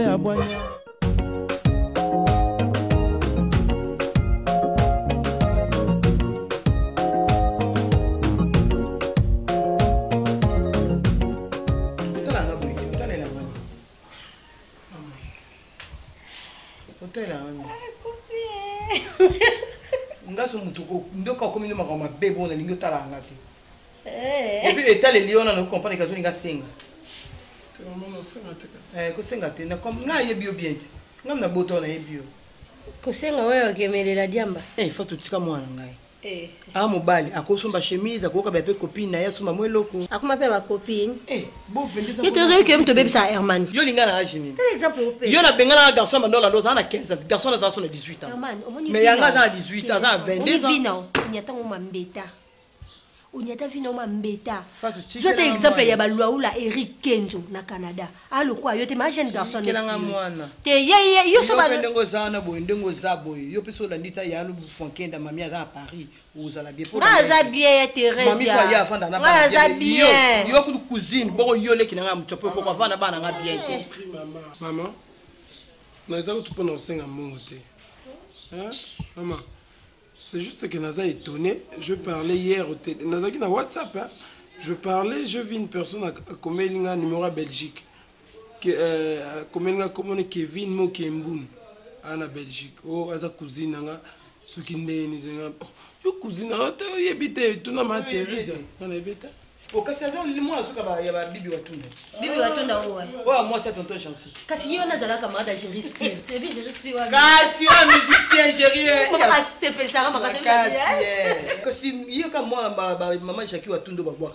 ya boy. Et puis l'état les lions ne comprend pas les casons singa. Kosenga te na comme na yebio bien. Ngam na boto na yebio. Kosenga wewe gemele la diamba. Eh faut tout ça mwana ngai. Eh. A mobali akosomba chemise akoka ba pe copine na yasoma mweloko. Akoma pe ba copine. Eh bon vendredi. Yo te que mto baby sa Herman. Yo linga na ajini. Tel exemple au pays. Yo na benga na garçon ba ndola ndoza na 15 ans. Garçon na zaso na 18 ans. Herman, mais yanga za 18 ans, za 22 ans. Vino, nyata ngoma mbeta. On y a vu nos mambeta. L'autre exemple, il y a Balouaoula Eric Kenzo, na Canada. Alors quoi, il y a des jeunes garçons. Il y a des gens. C'est juste que Naza est étonné. Je parlais hier au téléphone. Naza qui n'a WhatsApp. Hein? Je parlais, je vis une personne à Komelinga, numéro à Belgique. À Komelinga, comment on est Kevin Mokemboum. En Belgique. Oh, à sa cousine, à ce qui n'est pas. Yo cousine, à toi, habite, tout n'a pas Théresia. On est bête. Au cas où il y a un bibi Watunda. Bibi Watunda, ouais. Ouais, moi, c'est tonton Chancy. Cassio n'a pas la camarade à Géris. C'est bien, Géris Pio. Cassio, musicien, Géris. Comment ça s'appelle ça? Comment ça s'appelle ça? Cassio, il y a comme moi, maman Jackie Watunda, va boire.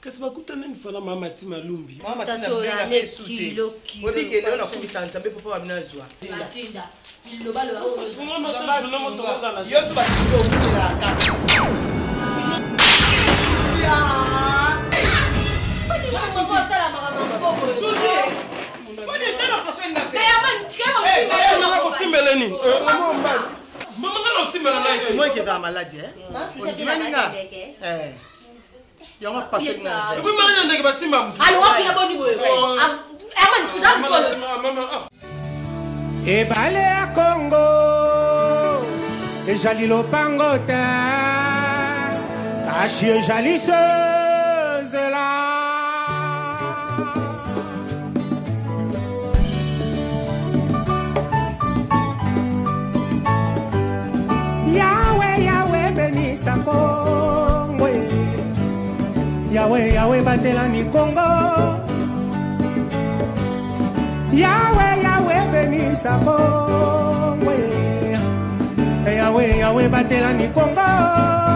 Qu'est-ce que tu as dit? Maman Matima Lumbi. Maman Matima Lumbi. Maman Matima Ebale ya Congo ezali lopango te kasi ezali sozela. Yahweh, Yahweh, batelani Congo. Yahweh, Yahweh, benisa Congo. Yahweh, Yahweh, batelani Congo.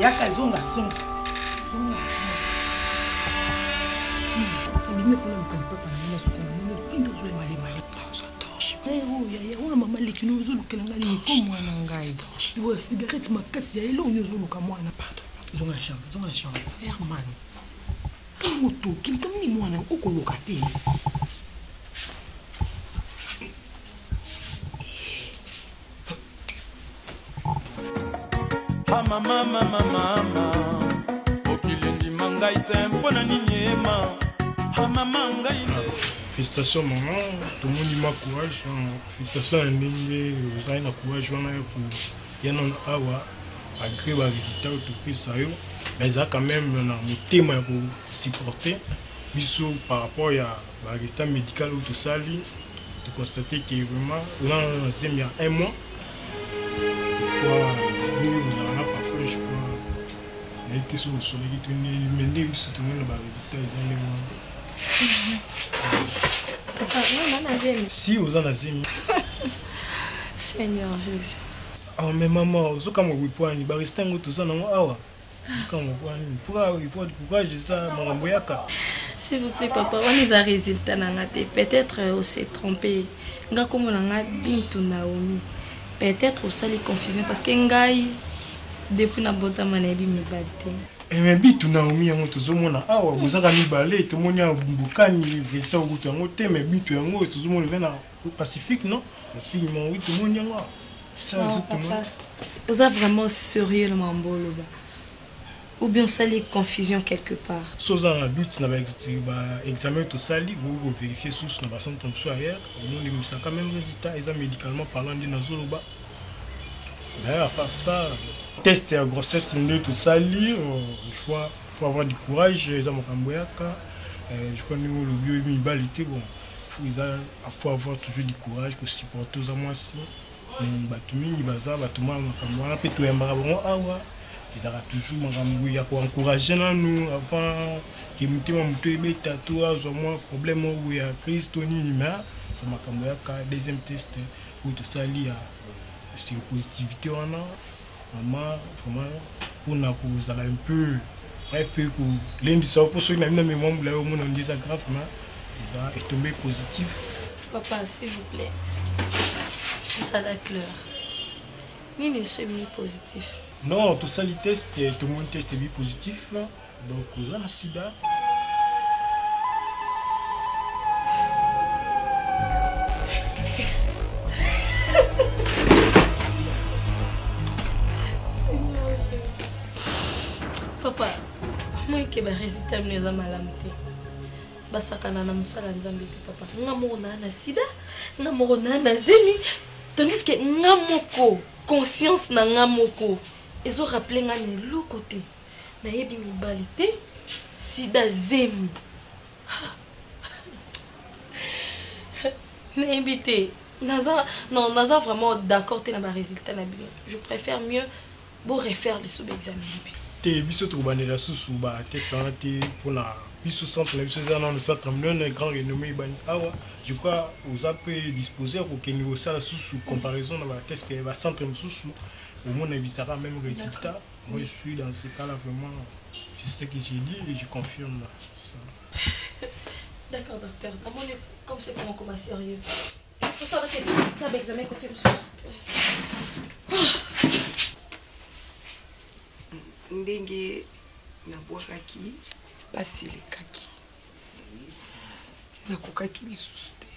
Yaka zonga. Abime ko na kali papa na so ko no kindo zo mali tosh. Oh ya mama leki no zo lokela ngali ko mwana ngai tosh. Wo cigarette makasi ya elo nyo zo lokamwa na pardon. Zonga chambre. Herman. Moto kiltamini mwana uko lokate. Mama okilindi mangai tempo na ninyema mama mangai Félicitations maman, tout le monde dit ma courage. Félicitations à Mende, vous avez un courage pour Yann Awa, malgré les résultats que ça y est, mais ça quand même un témoin pour supporter. Bisous par rapport à résultats médical ou tout ça, de constater que vraiment là il y a un mois, parfois je été sur le soleil, Mende soutenir les résultats. Papa, si vous en avez mis. Seigneur Jésus. Ah mais maman, vous avez mis pour aller, barista tout ça non awa. Vous avez mis pour aller. Pourquoi je ça maramboyaka. S'il vous plaît papa, on les a résultats dans la tête. Peut-être on s'est trompé. Nga comme on a Bintu Nahomie. Peut-être ça les confusion parce que ngai depuis na bota manebi me batte. Mais Bintu Nahomie on te zomona ah wa muzaka mi balé to monia bukani vesta ngutu yango te mais Bintu yango to zomona vena Pacifique non Pacifique mon oui to monia wa ça exactement vous êtes vraiment sérieux le mambolo ou bien ça les confusion quelque part soza na doute na ba examen to sali vous vérifier source na ba centre sur hier nous les misaka même résultat examen médicalement parlant de nazoloba d'ailleurs à part ça test et grossesse ne tout ça lire il faut avoir du courage les hommes camboyaka je connais le bio immunité bon il faut avoir toujours du courage pour supporter aux amours si batumi baza batuma camboyana peut tout embarra bon awa il aura toujours mangamboui à quoi encourager nous avant que mutima mutebe tatouage au moins problème où il y a crise toni mais ça m'a camboyaka deuxième test où tout ça lire c'est une positivité on a maman, vraiment, pour nous, ça un peu, bref, pour l'émission, pour ceux qui n'ont pas mes membres, là, au moins, on dit ça grave, mais ça est tombé positif. Papa, s'il vous plaît, ça la pleure. Ni ne suis mis positif. Non, tout ça, les tests, tout le monde teste est positif, donc, vous avez un sida. résultat nous a malamté. Basakana na musala nzambete papa. Ngamona na sida, ngamona na zemi. Tandis que ngamoko conscience na ngamoko. Ils ont rappelé ngani le côté. Na yebi mibalité sida zemi. Na yebité. Naza non naza vraiment d'accord té na ba résultat na bien. Je préfère mieux vous refaire les sous-examens. T'es biso troubané la sous souba test en été pour la biso centre la biso dans le centre un grand renommé ban awa je crois aux appels disposés au que niveau ça sous comparaison dans la test que va centre sous au moins on visera même résultat moi je suis dans ce cas là vraiment c'est ce que j'ai dit et je confirme ça. D'accord docteur comment comme c'est comment comme sérieux il faut que ça examen côté sous ndenge nabwakaki basilekaki nakokaki lisusu te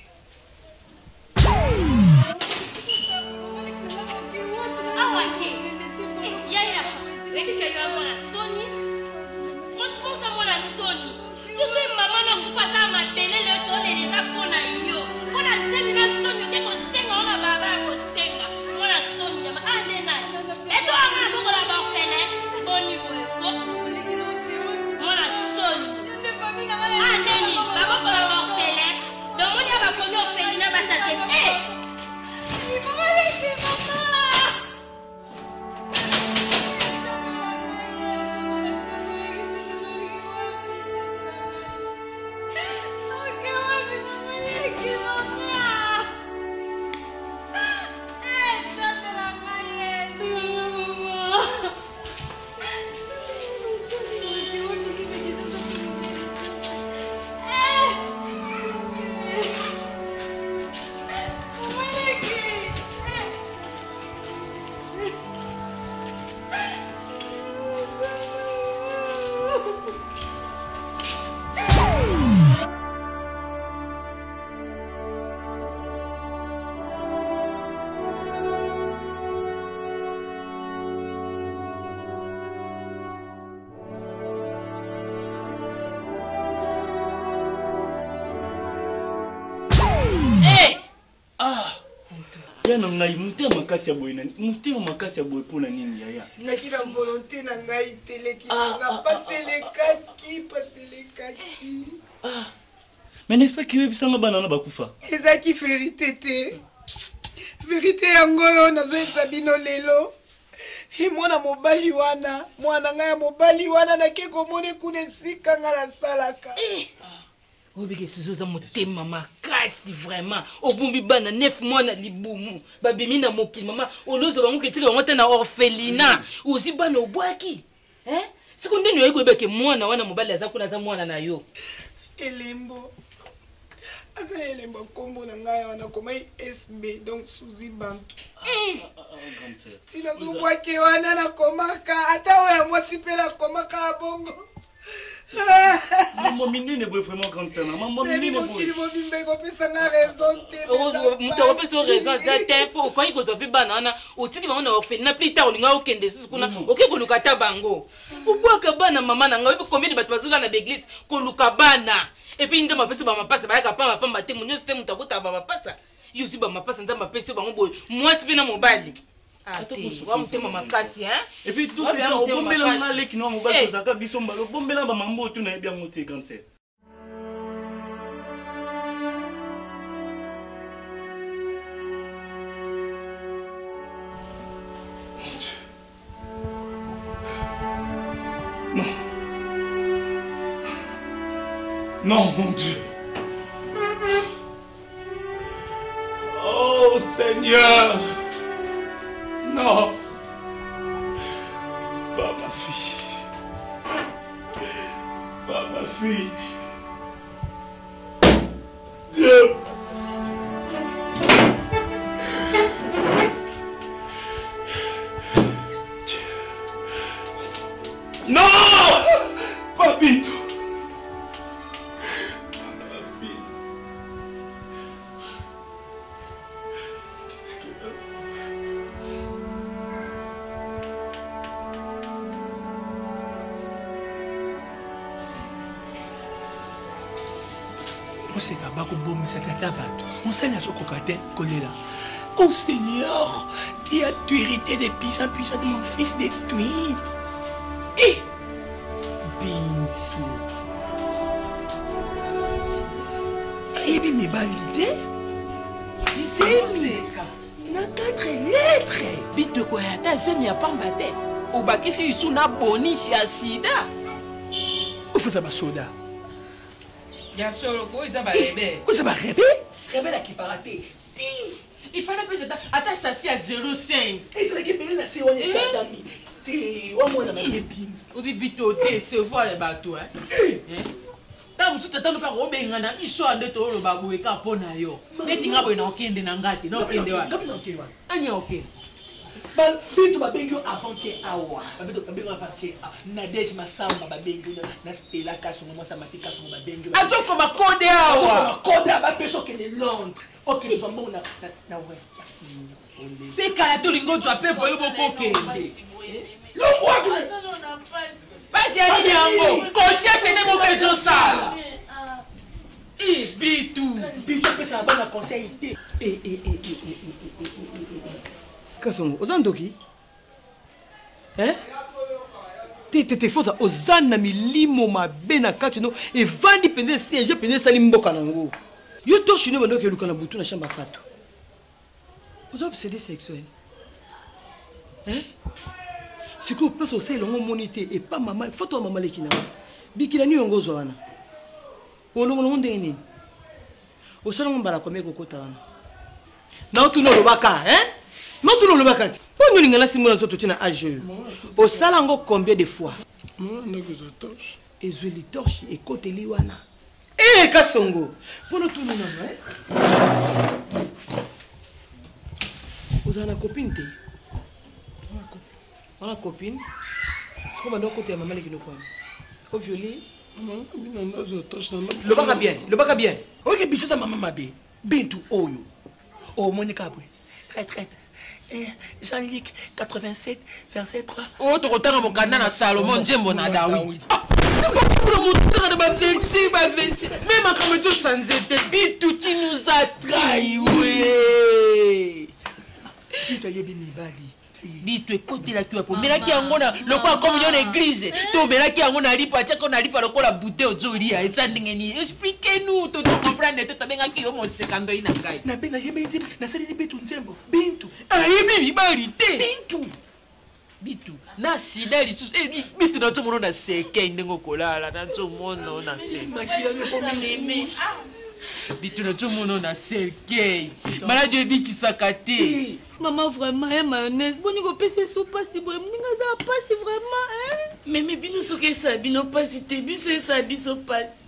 ya na ngai mutema kasi ya boy na mutema kasi ya boy pona nini yaya nakila volonté na ngai teleki na passer les kaki ah mais n'est-ce pas que vous bisanga banana bakufa ezaki vérité yango na zo ezabino lelo et mwana mobali wana na keko mone kuna sika ngala salaka obige suzuza motema makasi vraiment obumbi bana 9 mois na libumu babimi na mokili mama olozo bango ketira bango tena orphelina ozi bana obwaki hein sekonde nyo ekobeke mwana wana mobali azakuna za mwana na yo Elembo Aga Elembo kombo na ngai wana komai SB donc Souzy Bantu grande sœur si na obwaki wana na komaka ata oya mwasi pela komaka abongo maman minine est vraiment grande sœur maman minine Attends, et puis tout le temps, on peut aller qui nous on va se faire bisous, on peut aller mambo tout n'est bien monté grand sœur. Non, mon Dieu. Oh Seigneur. Non, pas ma fille, Dieu, non, pas Bintu, pas ma fille. On sait la sococatelle, colère. Oh Seigneur, tu as hérité des puissants de mon fils détruit. Et Bintu. Et bien, mes balides, Zemi, dans 4 lettres. Bintu Koyata, Zemi a pas embatté. Au bac, c'est sous la bonnie, c'est acide. Où faut-il ma soda? Bien sûr, ils ont rêvé. Ils ont rêvé? Rêvé la qui paraté. Il fallait plus de temps. Attends, chassis à 0,5. Ils ont récupéré la séance. Ils ont d'amis. T'es au moins la mépine. Ou bien, vite, c'est voir les bateaux. Tant que tu t'attends pas, Robin, il y a une histoire de ton babou et caponayo. Mais tu n'as pas eu d'enquête de Nangati. Non, il y a une enquête. Il y a une enquête. Si tu vas bien avant que Awa, Nadej Massamba, Nastela Kassou, Massamati Kassou, Babengu. Attends, comme un code Awa. Code Awa, personne qui est Londres. Ok, nous sommes dans l'Ouest. C'est Kalatolingo, tu as fait pour beaucoup. L'ombre, tu n'as pas. Vas-y, allez, Kosia, c'est des mauvais gens sales. Bitou, c'est la bonne fonctionnalité. Ozandoki, hein? T'es fausse. Ozana milimo ma benakatuno et vandi pendant siège pendant salimbo kanango. Yo touche une bande que le kanabutu na chamba fato. Vous obsédé sexuel, hein? Ce qu'on peut saucer l'ongo monité et pas maman. Photo maman lekina. Bikila ni ongo zoana. Olongo monde ni. Osalongo barakomé koko tawana. Na otuno lobaka, hein? Non, tout le monde va casser. Pour nous, nous allons tout à jeu. Au salon, combien de fois? Et je les torche et côté Liwana. Eh, Kassongo. Pour nous, tout le monde. Vous avez une copine? Vous avez une copine? Vous avez Le bac à bien. Ok, bichot à maman, ma bé. Bintu, Oyo. Oh, mon écabre. Traite. Jean-Luc 87, verset 3. Oh, tu retends mon canal à Salomon, Dieu mon Adaoui. Même quand tu nous as trahis. Bitu écoutez la cuir pour mais qui angona le quoi comme une église tout mais qui angona lipa chakona lipa le quoi bouteille ozolia et ça ndengeni expliquez-nous tout comprendre tout benga ki yo mon sekando ina kai na benga yemedi na sali bitu nzembo bintu ayebi bibarité bintu bitu na sida lisus et bitu na to mono na seke ndengo kolala na to mono na seke makila yo pour mimi bitu na to mono na seke maladie bi ki sakate. Maman, vraiment, hein, mayonnaise. Bon, on peut se souper si bon. On peut se vraiment, hein. Mais bien, nous sommes ça, bien, on passe, t'es bien, ça, bien, on passe.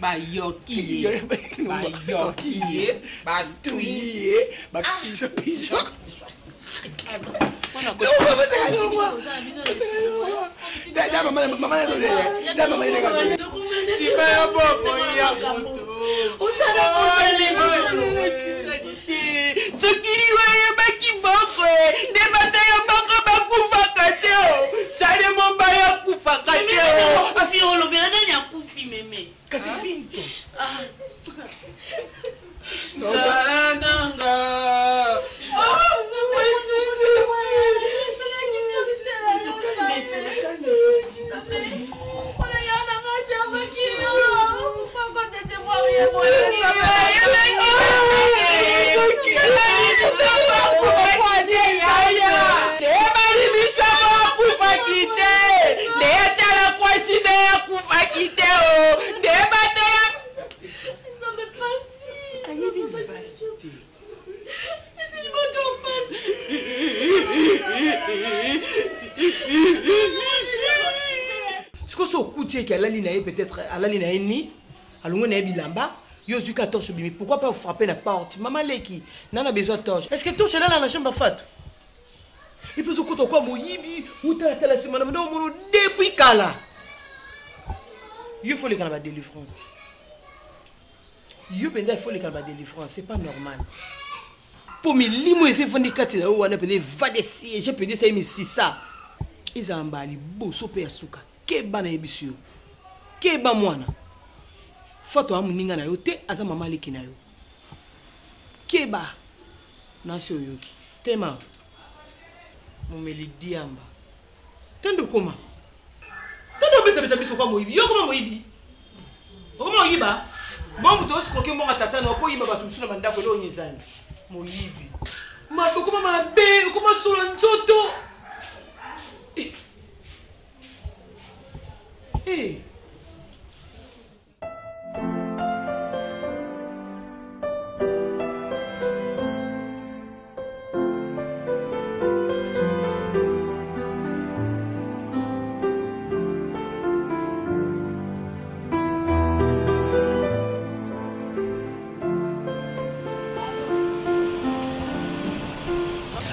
Bayoki, bayoki, batouillé, pigeon, pigeon. Non, maman, c'est à moi. Dame, maman, maman, maman, ce qui lui va des batailles peut-être à la ligne à Eni, à l'ouest de Bilamba, Yosu 14 bimi. Pourquoi pas frapper la porte? Maman Leki, nana besoin torche. Est-ce que torche là dans la chambre faite? Et puis au côté quoi mon yibi ou telle la semaine, non mon depuis Kala. Il faut les calmer délivrance. Il faut les calmer délivrance, c'est pas normal. Pour mes limousines vendicats, on a payé 20 sièges, j'ai payé 5 600. Ils ont emballé beau souper à souka. Quel banane bisou. Keba mwana fato amuninga na yote aza mama leki na yo keba nasi oyoki tema mumeli diamba tendo koma tendo beta biso kwa moyibi yo koma moyibi okoma oyiba bombu to skoke mbonga tata na okoyiba batumsuna bandako lo nyizani moyibi ma okoma mabe okoma solo nzoto eh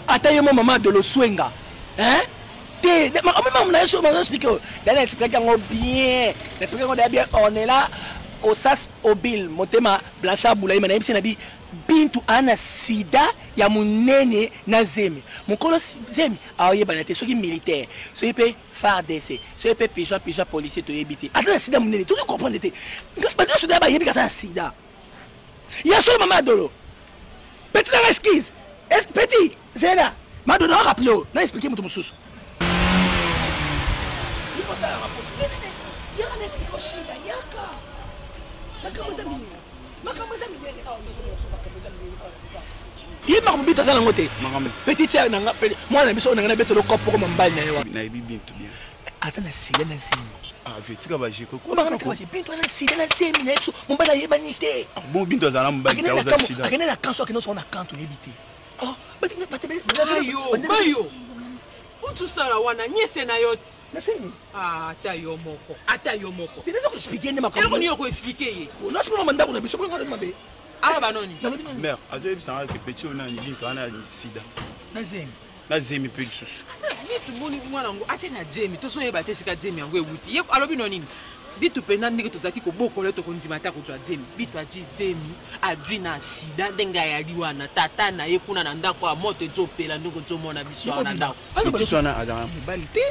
Attends, maman de l'Oswenga. Hein? T'es. Maman, on a expliqué. D'ailleurs, expliqué qu'on bien. Expliqué qu'on est bien. On est là. Au sas, au bil. Mon thème, Blanchard Boulaye, mon ami, c'est Nabi. Bintu Anna Sida, ya mon nene nazemi. Mon colo zemi. Ah oui, banate. Ceux qui militaires, ceux qui peuvent faire des essais, ceux qui peuvent pigeon policier, te éviter. Attends, Sida mon nene. Tout le monde comprend. Maintenant, ce débat, il y a des Sida. Il y a seulement maman Dolo. Petit la resquise. Petit. C'est là. Madonna a rappelé. N'a expliqué mon souci. Il faut ça à la rapport. Il y a un esprit au chien d'ailleurs. Il m'a remis dans un côté. Petite sœur n'a pas. Moi, la mission n'a pas le corps pour m'emballer. Il a bien tout bien. Attends, c'est un signe. Ah, je suis là, j'ai compris. Oh, mais tu n'as pas tenu. Mayo, Mayo. Où tu sors la wana? Ni c'est naïot. Ah, taïo moko. Ah, taïo moko. Tu n'as pas expliqué ni ma copine. Elle n'a pas expliqué. Non, je me demande d'abord la bise. Pourquoi tu m'as dit? Ah, bah non. Mère, à ce moment-là, que petit on a une ligne, on a une sida. Nazem. na zemi pe isusu asa bitu moni mwana ngo ate na zemi to so yeba te sika zemi ngo ebuti yeko alobi no nini bitu pena ndenge to zaki ko bokole to ko nzima ta ko twa zemi bitu aji zemi adwi na sida denga ya liwa na tata na yekuna na ndako a moto to pela ndoko to mona biso na ndako bitu na adama balite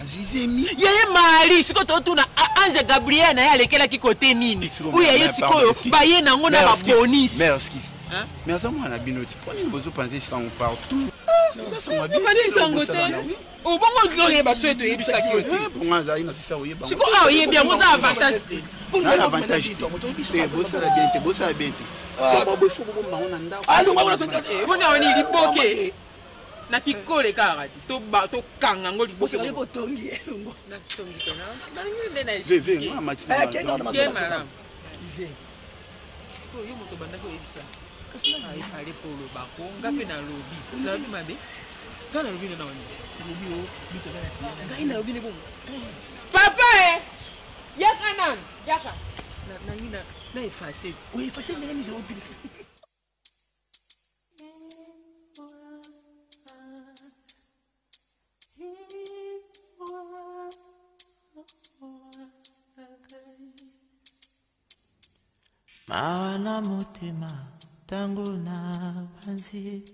azizemi yeye mari siko to tuna ange Gabriel na ya lekela ki kote nini uye siko yo baye na ngo na babonis merci mais ça moi na binoti poni bozo penser sans partout ça c'est moi binoti au bon glorie ba souhaite et ça qui pour moi ça il na ça oye ba siko a oye bien moi ça avantage pour moi avantage te bosa la bien te bosa la bien te ba boso bo mbango na ndako allo ngona to ngoni oni di boke na kikole karati to ba to kanga ngoli boso ko tongi ngo na tongi to na ba ngende na je vais moi matina ke madame kize siko yo moto banda ko ebisa na ifale polo ba konga pe na lobi na lobi mabe ka na lobi na wani lobi o bito na sina ka ina lobi ne bomo papa eh yaka nan yaka na ina na ifacete o ifacete ngani de obi Mana motema tango na banzi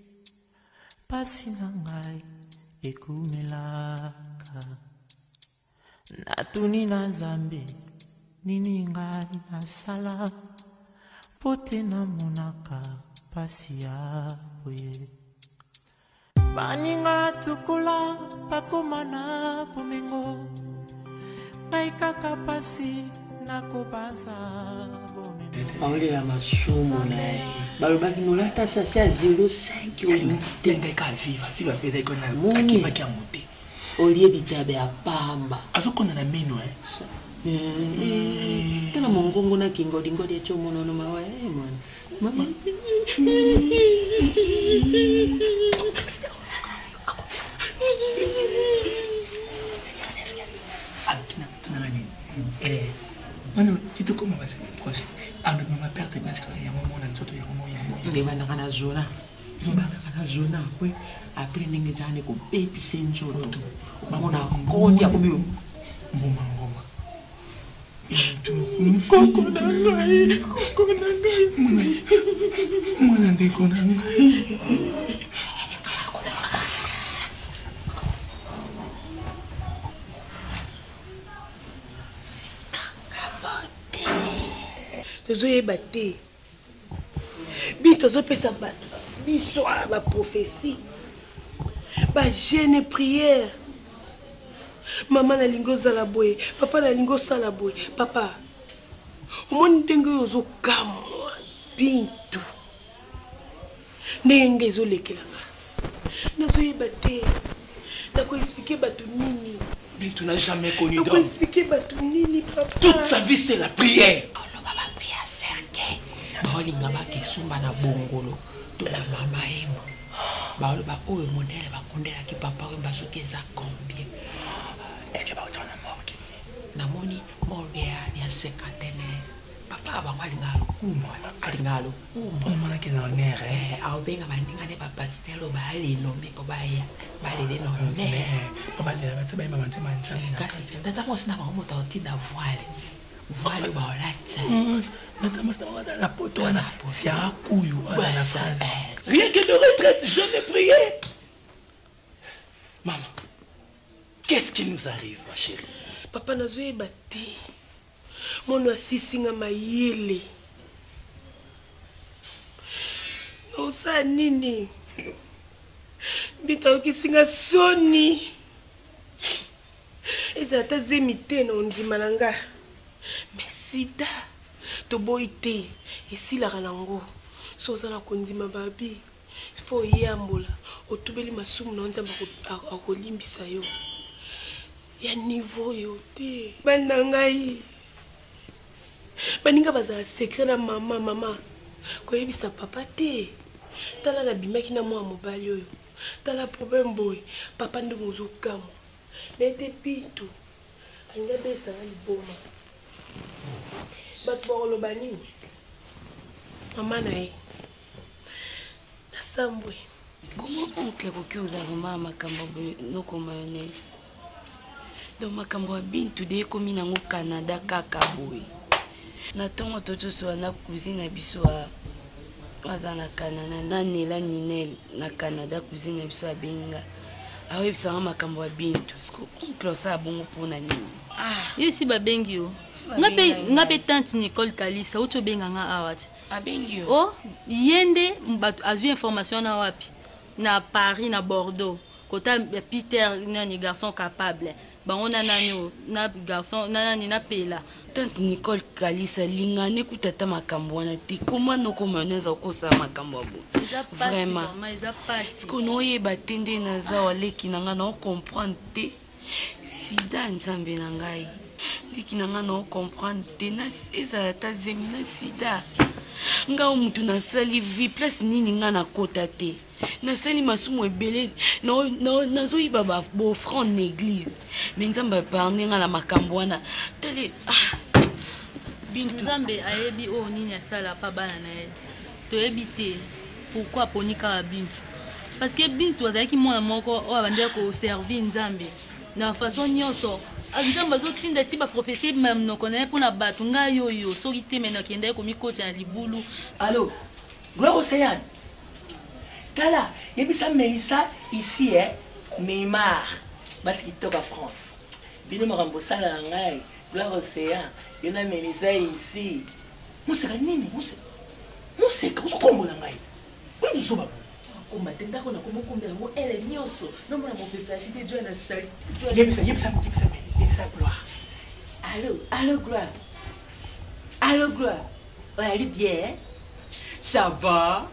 pasi nangai ekumelaka natuni na zambi nini ngai na sala pote na monaka pasi apoye baninga tukula pakomana pomengo naikaka pasi nakobanza Angela la masumo nae baloba kinola ta sasi a 05 km tendeka viva pesa ikona akima kia muti olie bitabe a pamba azokona na meno tena mongongo na kingo dingo de chomo nono mawa mwana mama Mano, tu te comment passer le procès? Ah, le moment perd tes masques, il y a un moment, il y a un moment, il y a un moment. Il y a un moment. Oui, après, il y a un moment. Et puis, c'est une journée. On a encore dit à vous. Maman. Tozoye batte. Bi tozo pesa ba. Bi so ba prophétie. Ba jeune prière. Maman na lingo sala boye, papa na lingo sala boye. Papa. Omoni dengo zo kamo. Bintu. Ndenge zo lekelanga. Nazoye batte. Na ko expliquer bato nini. Bintu n'a jamais connu d'homme. Na ko expliquer bato nini papa. Toute sa vie c'est la prière. Olinga baki sumba na bongolo to la mama emo ba lo ba ko modèle ba kondela ki papa we ba sokeza combien est-ce que ba autant na morgue na moni morbia ya sekatele papa ba malinga kumwana kalinalo mwana ke na nere a obenga maninga ne papa stelo ba le no me ko ba ya ba le no ne ko ba le ba tsa ba mama tsa mantsa kasi tata mo sina ba mo ta otinda voile Vale baratza. Madame Stama dans la potona. C'est à couille à la salle. Rien que de retraite, je ne priais. Maman, qu'est-ce qui nous arrive, ma chérie? Papa n'a jamais battu. Mon assisting à ma yéli. Non, ça nini. Bito qui singa Sony. Et ça t'a zémité, non, dit Malanga. Mais sida to boyte ici la ranango so za la kondima babi fo yambola otubeli masumu na nzamba akolimbisa yo ya niveau yote banda ngai baninga baza secret na mama koyebisa papa te tala na bimaki na mwa mobali oyo tala problème boy papa ndingo zokamo nete Bintu anga besa liboma But for Lobani, Mamma, I. That's some way. Comment oncle Rokuza Roma Macambo no mayonnaise? Dans Macambo Bintu de Komina au Canada Kakaboui. Nathan Toto soit na cousine à Bissoa. Mazana Canana, Nanela Ninel, na Canada cousine à Bissoa Benga. Awe ça Macambo Bintu. Est-ce que oncle ça bon pour Nani? Ah, il si babengio. N'a pas tante Nicole Kalisa, ou tu benganga awat. Abengio. Oh, yende azu information na wapi. Na Paris, na Bordeaux, quand Peter, un garçon capable, bah on a un garçon, na pela. Tante Nicole Kalisa, l'ingane kuta ta makambwana ti, comment nous communez au cours sa makambwabo. Vraiment. Ce qu'on oye batende naza wale kinanga na comprendre te, si dan zambe nangai, li kinanga na comprendre te na esa ta zemina sida. Nga umutu na sali vi place ni ninga na kota te. Na sali masumu ebele na zo iba ba bo franc n'église. Mais nzamba parne nga la makambwana. Tele Bintu nzambe ayebi o nini asala pa bana na ye. To ebite pourquoi ponika Bintu. Parce que Bintu azaki mwana moko o abandela ko servir nzambe. Na façon nyonso nzambe zo tinda ti ba prophétie même no connait pour na batunga yoyo sorite mena kende ko mikoti na libulu. Allô. Gloire au Seigneur. Kala, il y a Mélissa ici, hein, Neymar, parce qu'il est en France. Bino Marambosa Langai, Gloire Océan, il y a Mélissa ici. Moussa Nini, Moussa. Moussa, vous êtes comme vous l'angai. Vous êtes comme vous l'angai. Vous êtes comme vous l'angai. Vous êtes comme vous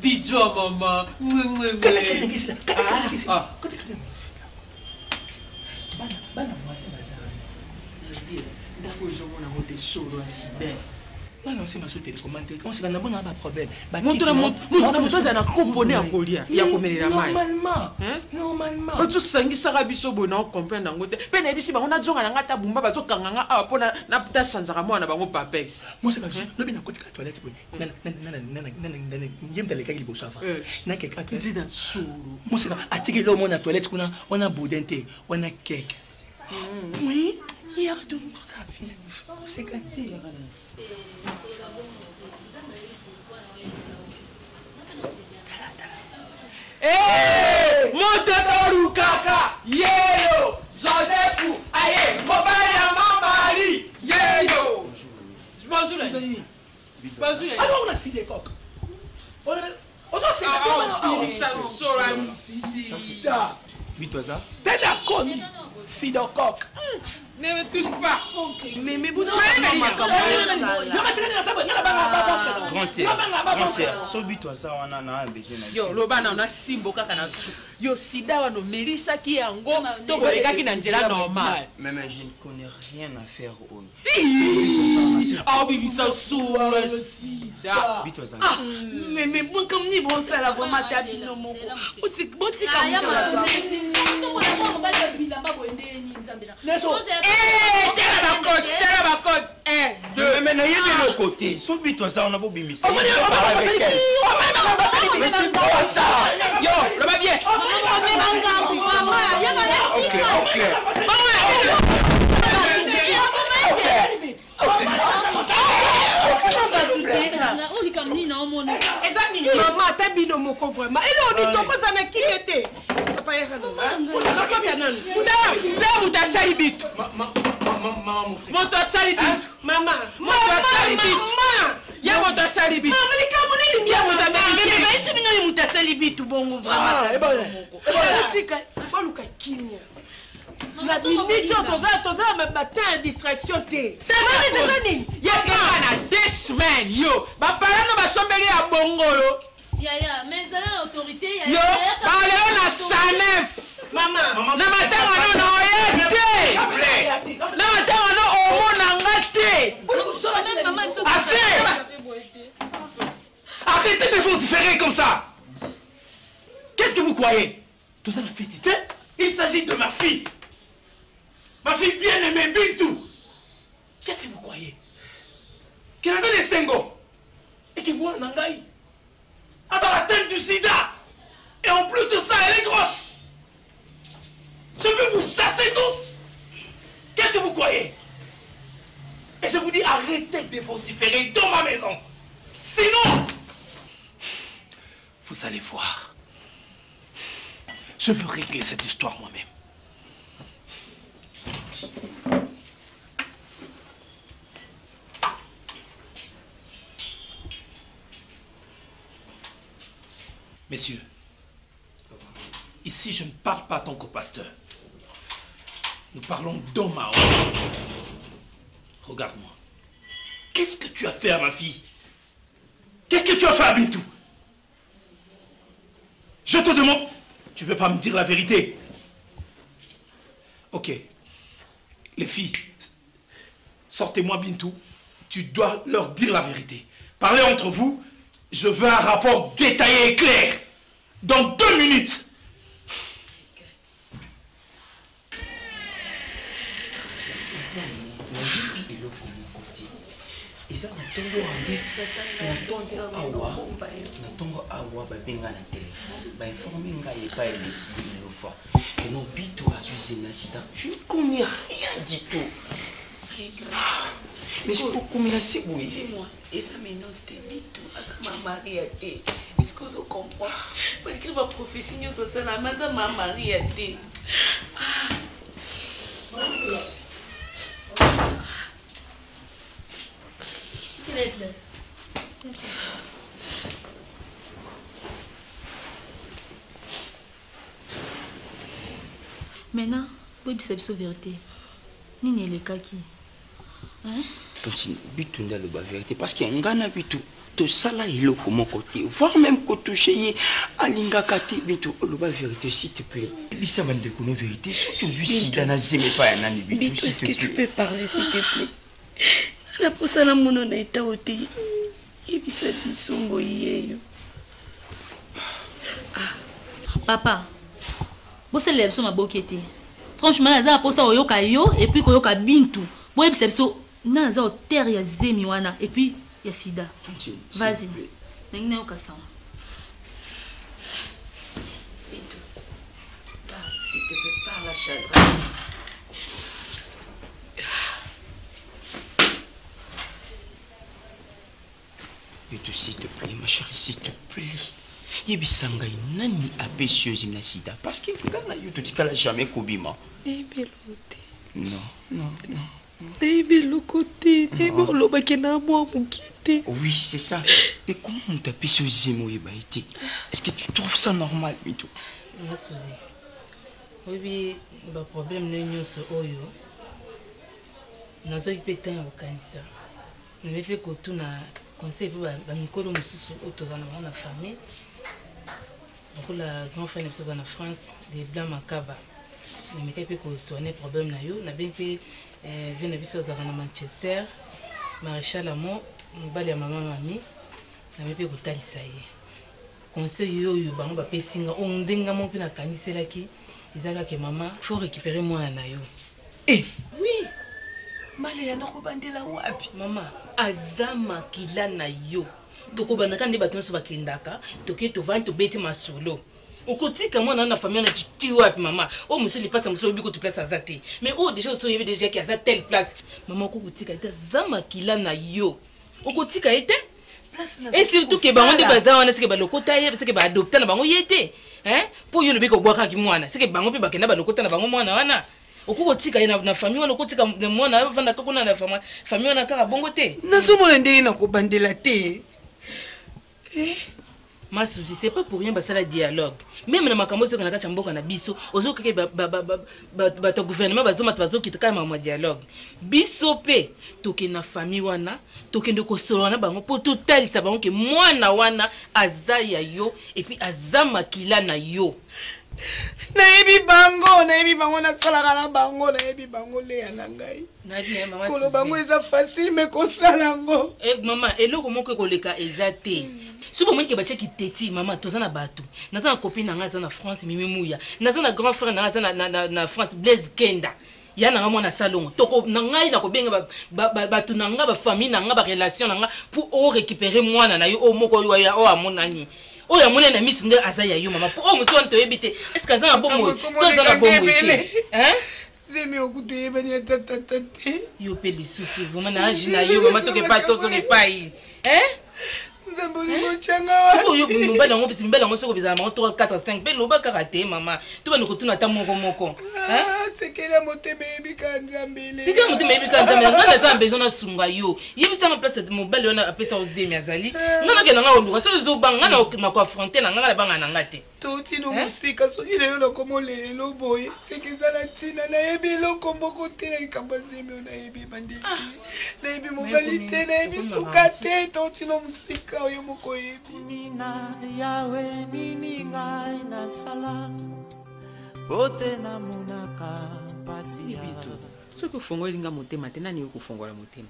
Bidjo maman, hey, Monteto Kaka, Yeo, Joseph, aye, Mobaya Mamari, Yeo. Bonjour, bonjour. Alors on a si des coques. On a si des coques. Mitoza. T'es d'accord? Si des coques. Ne me touche pas. Mais vous n'avez pas compris. Non, mais c'est ça. Mais je ne connais rien à faire au. Ah oui, ça sourd. Mais bon, comme ni bon, ça la voix matadine. Côté, souviens-toi ça, on a beau bimis. On va avec elle. Mais c'est quoi ça? Yo, le va bien. Arrêtez de vociférer comme ça. Qu'est-ce que vous croyez? Tout ça la fête. Il s'agit de ma fille. Ma fille bien-aimée, Bintu. Qu'est-ce que vous croyez? Qu'elle a donné 5 ans. Et que vous en avez. À la tête du sida. Et en plus de ça, elle est grosse. Je peux vous chasser tous. Qu'est-ce que vous croyez? Et je vous dis, arrêtez de vociférer dans ma maison. Sinon, vous allez voir. Je veux régler cette histoire moi-même. Messieurs, ici je ne parle pas tant qu'au pasteur. Nous parlons dans ma honte. Regarde-moi. Qu'est-ce que tu as fait à ma fille? Qu'est-ce que tu as fait à Bintu? Je te demande. Tu ne veux pas me dire la vérité? Ok. Les filles, sortez-moi Bintu. Tu dois leur dire la vérité. Parlez entre vous. Je veux un rapport détaillé et clair. Dans 2 minutes. Je ne connais rien du tout. Mais je peux combiner si vous voulez. Dis-moi, et ça maintenant c'était Bintu, ça m'a marié à thé. Est-ce que vous comprenez? Malgré ma prophétie, nous sommes là, mais ça m'a marié à thé. Quelle est la place? Maintenant, oui, c'est la vérité. Nini les kaki. Continue, Bintu n'a pas la vérité parce qu'il y a un gars n'a Bintu. Tout ça là, il est comme mon côté. Voire même que toucher à l'ingakati, Bintu, la vérité, s'il te plaît. Bisa m'a dit qu'on a vérité. Sauf que je suis dans la zone et pas un ami. Bintu, est-ce que tu peux parler, s'il te plaît? La poussa la mono n'a été au thé. Et bisa bisongo yé. Papa, vous êtes là, ma boquette. Franchement, il y a poussa au yokayo et puis au yoka Bintu. Moi, je suis là, je terre, il y a Zemiwana et puis il y a Sida. Vas-y. Maintenant, on va faire ça. Bintu, parle, s'il te plaît, parle à Chadra. Bintu, s'il te plaît, ma chérie, s'il te plaît. Il y a des gens qui ont été Sida parce qu'ils ne l'ont jamais kobima. Non, non, non. Oui, c'est ça. Mais comment on t'appelle Souzy? Est-ce que tu trouves ça normal, Bintu? Non, Souzy. Oui, le problème n'est pas que nous avons eu un cancer. Nous avons fait que tout a conseillé la famille. Nous avons fait un France, des Blancs Macaba. Nous avons fait que problème n'a eu. Je suis venu à Manchester, Maréchal Amon, maman, je conseil que maman, il faut récupérer moi. Eh oui, maman, Azama Kila Nayo. Au côté que moi, la famille, on a maman. Oh, monsieur, il passe à monsieur, il place à Zate. Mais oh, déjà, on y avait déjà qui a telle place. Maman, au côté qu'elle était Zamakila na yo. Au côté qu'elle était. Et surtout que baron de bazar, on a ce que le côté, ce que bah adopté, on a été. Hein? Pour y le béco boire à qui moi, c'est que baron peut pas qu'elle a le côté, on a vraiment moi, on a. Au côté qu'elle a la famille, on a côté comme moi, on a vendu à Kokona la famille, famille, on a car à bon côté. Nous sommes en délire, on a bandé la thé. Ma Souzy, c'est pas pour rien que ça le dialogue. Même dans ma campagne, on a quand même beaucoup de biso. Aujourd'hui, que le gouvernement baso matbaso qui te calme en dialogue. Biso pe, toke na famille wana, toke de kosolana bango pour tout tel sabango que moi na wana azaya yo et puis azama kila na yo. Na ebi bango na salaka na bango na ebi bango le yanangai. Na ebi maman. Kolo bango eza facile mais kosalango. Eh maman, eloko moko koleka ezate. Si vous avez des tétis, maman, vous avez des copines en France, vous avez des grands frères en France, Blaise Kenda. Il y a un salon. Il y a une famille, une relation pour récupérer moi. Oh, y'a mon ami, c'est un azaya, y'a maman. Oh, monsieur, on te ébite. Est-ce que ça a bon mot? Toi, ça a bon mot. Hein? C'est mieux que tu aies venu à ta tête. Yo, péli, souffle. Vous m'en avez un yo, maman, tu n'es pas tous les pailles. Hein? Nous avons eu mon changa. Oh, yo, nous allons nous faire un peu de temps. Nous allons nous faire un peu de temps. Nous allons nous faire un peu de temps. Nous allons nous faire un peu de temps. C'est que la moto me bika nzambele. C'est que la moto me bika nzambele. Nana tamba bezona sunga yo. Yebi sama place de mobile ona apesa ozemi azali. Nana ke nanga oluka so zo banga na na ko affronter na ngala banga na ngate. Toti no musika so ile yo lokomo le lo boy. C'est que zala tina na yebi lokombo ko tela ikabazemi ona yebi bandiki. Na yebi mobile tena yebi sukate toti no musika yo moko yebi nina yawe nini ngai na sala. Botena monaka pasia. Ce que fongo linga motema tena ni ko fongola motema.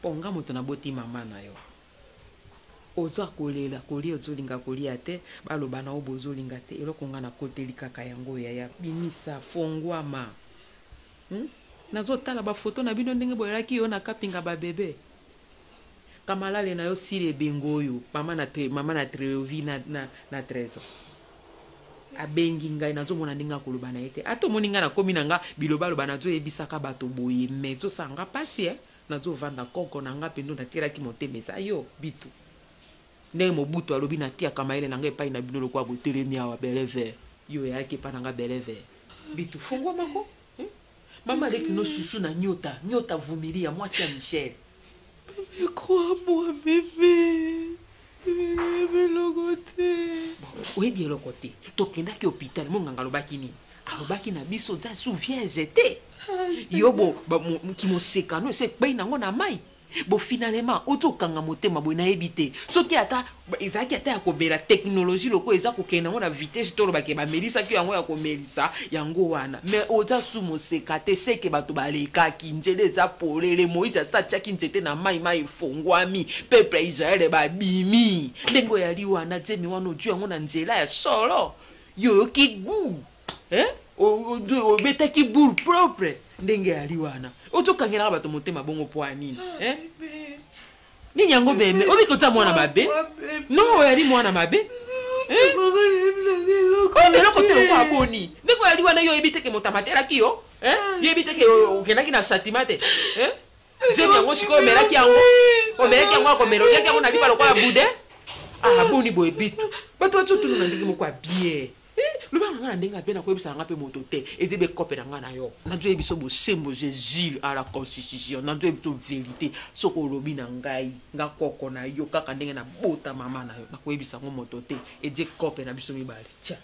Ponga moto na boti mama na yo. Ozo kolela kolia ozo linga kolia te baloba na obozo linga te eloko nga na kote likaka yango ya bimisa fongwa ma. Nazo tala ba photo na bino ndenge boyelaki yo na kapinga ba bébé. Kamalale na yo sile bengoyo mama na trevi na trezo. Abengi ngai nazo mona ndinga kuluba na ete ato moninga na komi nanga biloba loba nazo ebisaka bato boye mezo sanga pasi nazo vanda koko nanga pendo na tira ki motemeza yo bitu ne mobutu alobi na tia kama ile nanga epai na bino lokwa botelemia wa beleve yo yake pa nanga beleve bitu fungwa mako mama avec nos susu na nyota vumilia mwasi ya Michel crois moi bébé. Oui, bien le côté. Tokenda ki hôpital, mon gangalobakini. Alobakina biso za souviens j'étais. Yobo, qui m'ont sécano, c'est que ben on a maille. Bon, finalement, auto kangamote ma bonne habité. Ce qui ata, Isaac ata akobe la technologie, le quoi, Isaac okena on a vitesse, tolobake, ma melissa qui yango yako melissa, yango wana. Mais oza sou mon sécate, c'est que batobale kaki, njele za pole, le moïse a sa tchakin zete na maïmaï fongwami, peuple Israël ba bimi. Dengo yali wana, zemi wano tu yango na njela ya solo. Yo ki gou. Hein? O beta ki boule propre. Ndenge aliwana oto kangela bato motema bongo poa nini hein nini yango beme obikota mwana mabe no yari mwana mabe hein ko belo ko telo kwa boni ndeko aliwana yo ebiteke motamatera kiyo hein yo ebiteke okenaki na satimate hein zemi yango siko meraki yango omeraki yango ko mero yaki yango nalipa lokwa bude ah boni boy bitu bato tso tunu ndenge moko bien. Le bal n'a pas bien accouché ça n'a pas monté et des copes n'a pas eu. N'a dû être symbole Jésus à la constitution. N'a dû être vérité. Soko lobi nangai nga koko na yo kaka ndenge na bota mama na yo. N'a pas eu ça n'a monté et des copes n'a pas eu bal. Tiens.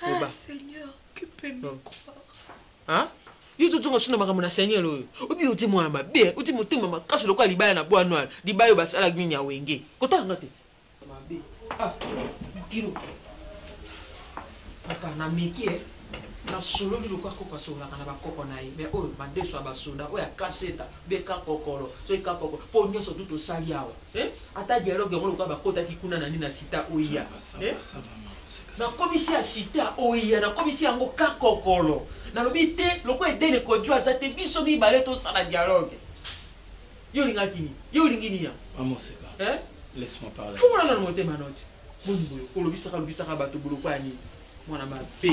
Ah Seigneur, que peux-tu me croire? Hein? Yo tu t'en souviens maman na Seigneur lo. Obi oti mwana ma bien, oti moti mama kasi lokwa libaya na boa noir. Libayo basa la gwinya wenge. Kota ngate. Mama be. Ah. Kilo. Papa na miki na solo bi lokwa ko pasola kana ba koko na ye mais o ba deso ba soda o ya kaseta be ka kokolo so ka koko po nyoso tuto sali awa ata dialogue ngolo lokwa ba kota ki kuna na nina sita oya na komisia sita oya na komisia ngo ka kokolo na lobi te lokwa edene ko jwa za te biso bi baleto sala dialogue yo lingakini yo lingini ya maman c'est pas laisse-moi parler pour la monter ma note bon boyo ko lobisaka ba to bolokwa ni mon ami B,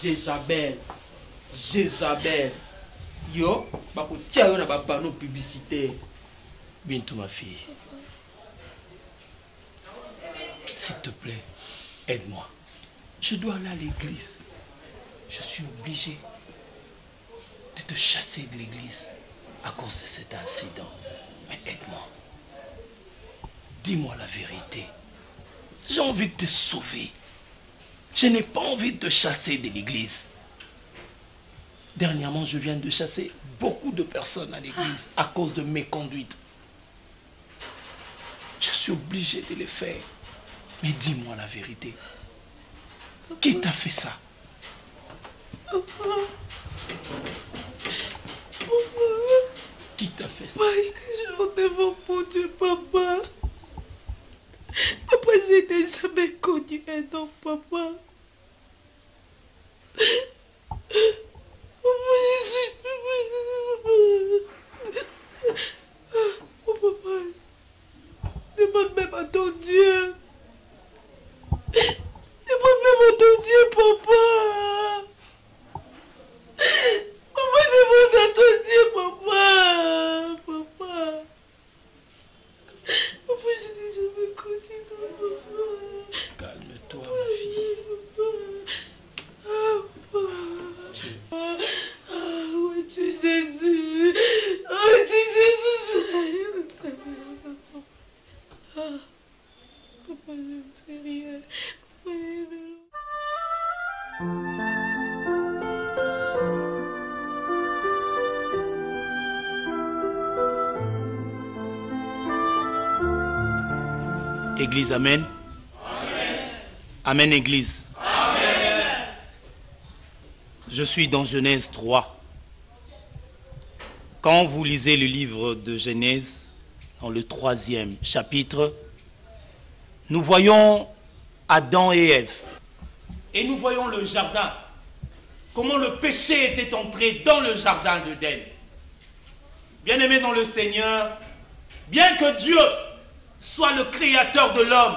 Jezabel, yo, bako tiens on a pas panneau publicité. Bintu ma fille, s'il te plaît, aide-moi. Je dois aller à l'église. Je suis obligé de te chasser de l'église à cause de cet incident. Mais aide-moi. Dis-moi la vérité. J'ai envie de te sauver. Je n'ai pas envie de chasser de l'église. Dernièrement, je viens de chasser beaucoup de personnes à l'église à cause de mes conduites. Je suis obligé de les faire. Mais dis-moi la vérité. Qui t'a fait ça? Qui t'a fait ça? Moi, j'ai joué devant mon Dieu, papa. Papa, je n'ai jamais connu un homme, papa. Papa, je suis papa. Demande même à ton Dieu. Église, amen. Amen. Amen, Église. Amen. Je suis dans Genèse 3. Quand vous lisez le livre de Genèse, dans le 3e chapitre, nous voyons Adam et Ève. Et nous voyons le jardin. Comment le péché était entré dans le jardin d'Éden. Bien-aimés dans le Seigneur, bien que Dieu soit le créateur de l'homme,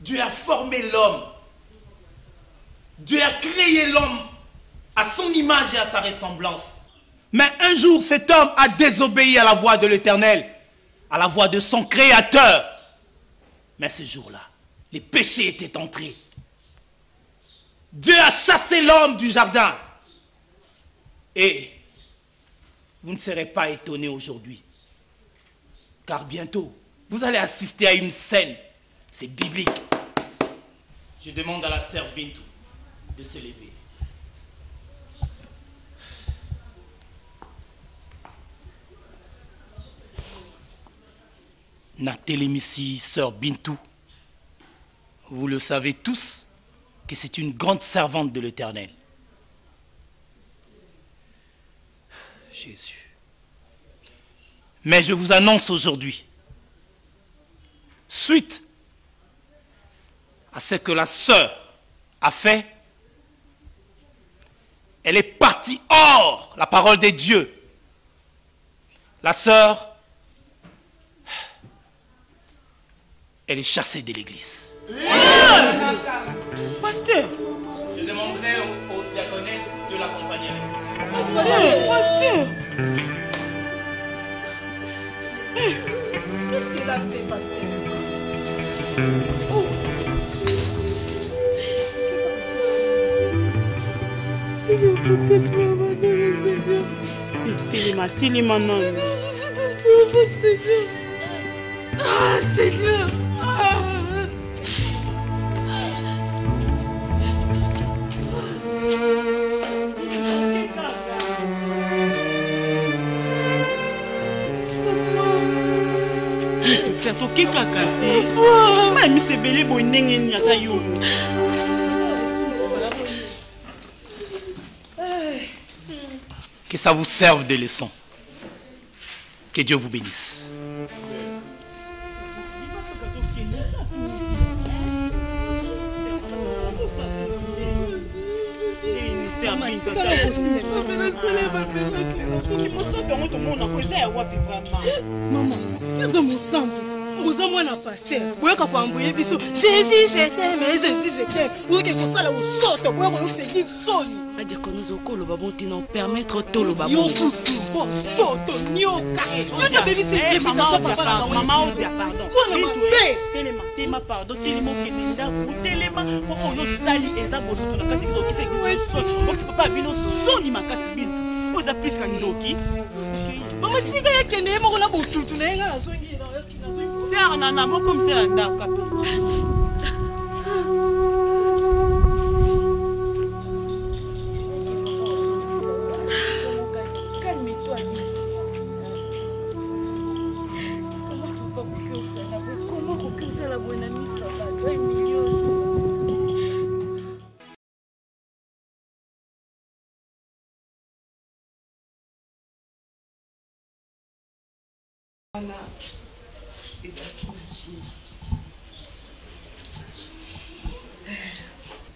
Dieu a formé l'homme. Dieu a créé l'homme à son image et à sa ressemblance. Mais un jour, cet homme a désobéi à la voix de l'Éternel, à la voix de son créateur. Mais ce jour-là, les péchés étaient entrés. Dieu a chassé l'homme du jardin. Et vous ne serez pas étonnés aujourd'hui, car bientôt, vous allez assister à une scène. C'est biblique. Je demande à la sœur Bintu de se lever. Natelemisi, sœur Bintu, vous le savez tous que c'est une grande servante de l'Éternel. Jésus. Mais je vous annonce aujourd'hui, suite à ce que la sœur a fait, elle est partie hors la parole de Dieu. La sœur, elle est chassée de l'église. Pasteur, je demanderai aux diaconesses de l'accompagner avec ça. Pasteur, pasteur. Qu'est-ce qu'il a fait, pasteur? Oh. Ah, Seigneur. Que ça vous serve de leçon. Que Dieu vous bénisse. Jésus, je t'aime, Jésus, je t'aime. Pour que vous soyez au sort, pour que vous soyez seul. A dire que nous avons le babon, tu n'en permettre tout le babon. Yo, bon, sort, nio, carré. Tu as béni, c'est maman, maman, pardon. Moi, non, téléma, pardon, téléma, téléma, téléma, pour qu'on nous salit et ça, pour nous, quand ils ont dit que c'est pas bien, nous sommes, ils m'ont cassé. Vous avez plus qu'un doki. Maman, si vous avez qu'un émo, on a pour tout, on a calme-toi. Comment ça la bonne amie ça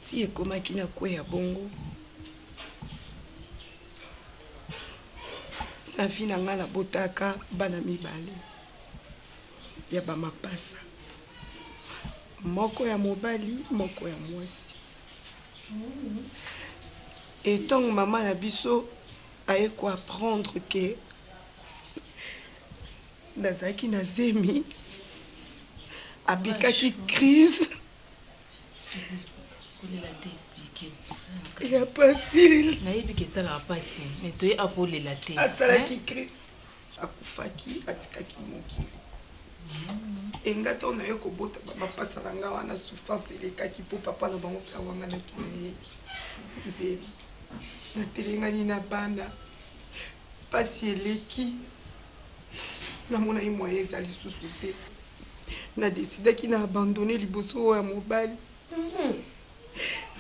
si ekomaki na kwe ya bongo na vi na nga nabotaka bana mibale ya bamapasa moko ya mobali moko ya mwasi etongo mama na biso aye koapprendre ke nazalaki na zemi abikaki crise. Il n'y a pas facile. Il n'y a pas facile. Mais tu es appelé la tête. À cela qui crie. À Koufaki, à Tikaki Moki. Et nous avons eu que beaucoup de papas s'arrangent à la souffrance et les kaki pour papa nous vont faire ouanga la kiné. C'est la téléganie na banda. Pas si elle est qui. Nous avons eu moyen d'aller sous-souter. na décidé qu'il n'a abandonné les bossos à mon bal.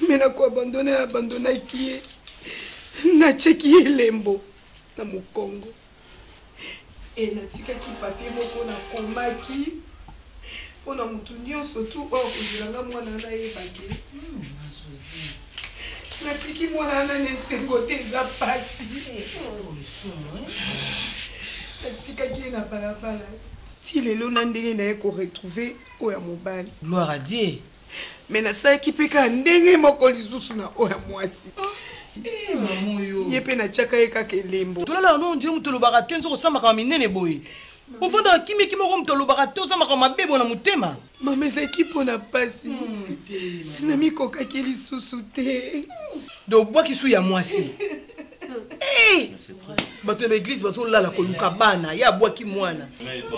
Mais n'a quoi abandonné, abandonné qui est. N'a checké Elembo dans mon Congo. Et n'a tika qui partait mon pour n'a combat qui. On a montuné surtout hors de la moi n'a n'aille pas qui. N'a tiki moi n'a n'essayé côté la partie. Si les gens n'ont retrouvé, ils ont retrouvé. Gloire à Dieu. Mais na sa qui peut qu'andenge mokolizousu na oya mwasi. Eh maman yo. Yepe na chaka eka kelembo. Tolala non ndio mutolobara tenzo ko sama ka minene boye. Ofanda kimi kimi ko mutolobara tenzo sama ka mabebo na mutema. Mama zaki pona pasi. Na mikoka kelisusu te. Do bois ki su ya mwasi. Hey! Bato na église baso lala ko luka bana ya bois ki mwana.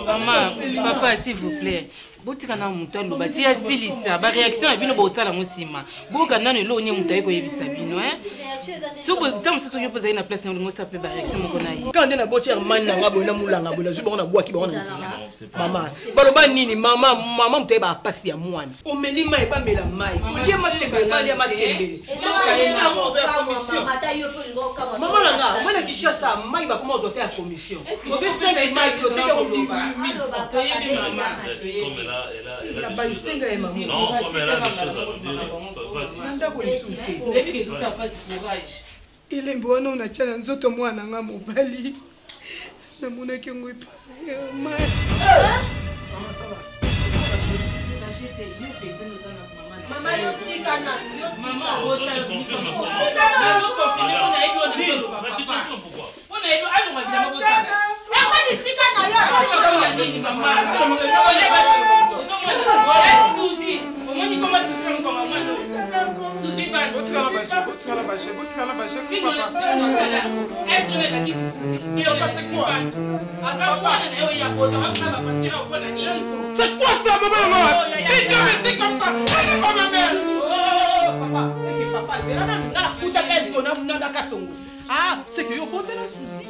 Maman, papa s'il vous plaît. Botika na mutalo bati ya silisa ba réaction ya bino bo sala musima boka nanu lo nyi mutaiko yebisa bino hein suko tamu so yo poza ina place na ngo sa pe ba réaction moko na yi quand na botier man na ngabo na mulanga bola zuba na bwaki ba na mama baloba nini mama mama mutaye ba pasi ya mwana o melima e ba mela mai o dia mateka ba ya matembe mama ta yo ko ngoka mama langa mwana kisha sa mai ba komo zote ya commission o be sele mai yo te ko ndi mama la baissée de maman. Non, comme elle a des choses à nous dire. Il est bon, on a challenge au moins à la mobile. La monnaie qui me parle. Maman, maman, Souzy, comment tu commences à faire encore moi non? Souzy Bantu. Boutira la bâche. Qui nous laisse dans ça là? Est-ce que la qui Souzy? Il a passé quoi? Attends quoi? On est où y a quoi? On va partir au point de nuit. C'est quoi ça maman? Il doit rester comme ça. Elle est pas ma mère. Papa, c'est qui papa? C'est là dans la fouta qu'elle donne dans la casson. Ah, c'est que yo porte la Souzy.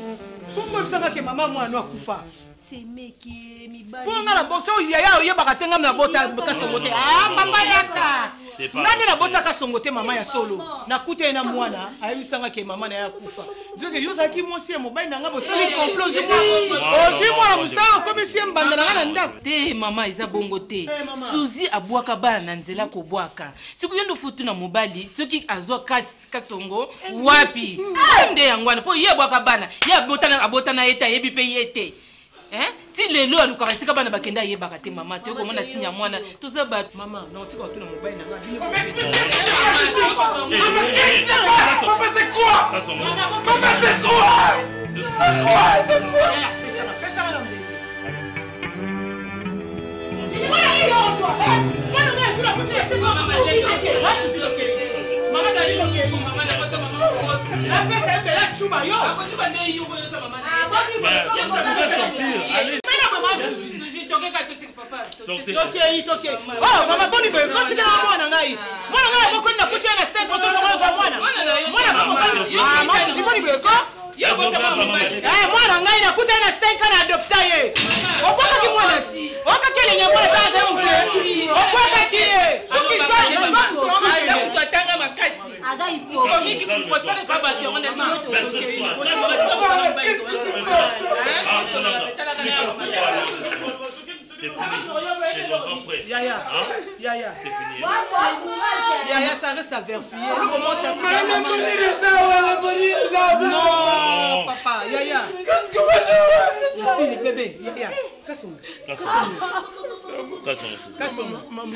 Pourquoi vous savez que maman moi non a kufa? C'est meki mi bali. Pour nga la bosso yaya oye bakatenga na bota kasongote. Ah papa yaka. Nani na bota kasongote mama ya solo. Na kuta ina mwana, ayebisanga ke mama na ya kufa. Djoke yo saki mosi mobali na nga bosso li complot je moi. Ozi mwana musao comme si mbanda na nga ndako. Te mama iza bongote. Souzy abwaka bana na nzela ko bwaka. Siku yendo futu na mobali, soki azwa kasongo wapi? Ande yangwana po ye bwaka bana. Ye abota na eta yebi pe yete. Si les lois nous caressent, comme on a bakenda hier baraté maman, tu vois comment on a signé à moi là, tout ça bat maman, non tu vois tout le monde baille na. Maman c'est quoi? Maman c'est quoi? Maman Sortez. Oh, maman, tu peux continuer à moi, Nanaï. Moi, on va continuer à la scène quand on va voir moi. Moi, je ne peux pas dire quoi. Moi, Nanaï, on a coûté à 5 ans à adopter. On voit que moi, on voit qu'elle est en train de faire des boucles. On voit qu'elle est. Ce qui change, on va prendre la tête à ma caisse. Yaya, ça reste à vérifier. Comment t'as fait? Non, papa, Yaya. Qu'est-ce que moi je veux? Ici, bébé, Yaya. Cassons.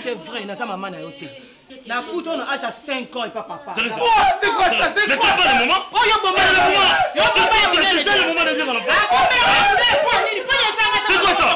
C'est vrai, il y a sa maman à côté. La couteau on a 5 ans et pas papa. C'est quoi ça? C'est quoi le moment? Oh, y'a pas mal le moment. C'est le moment de dire à l'enfant. C'est quoi ça? C'est quoi?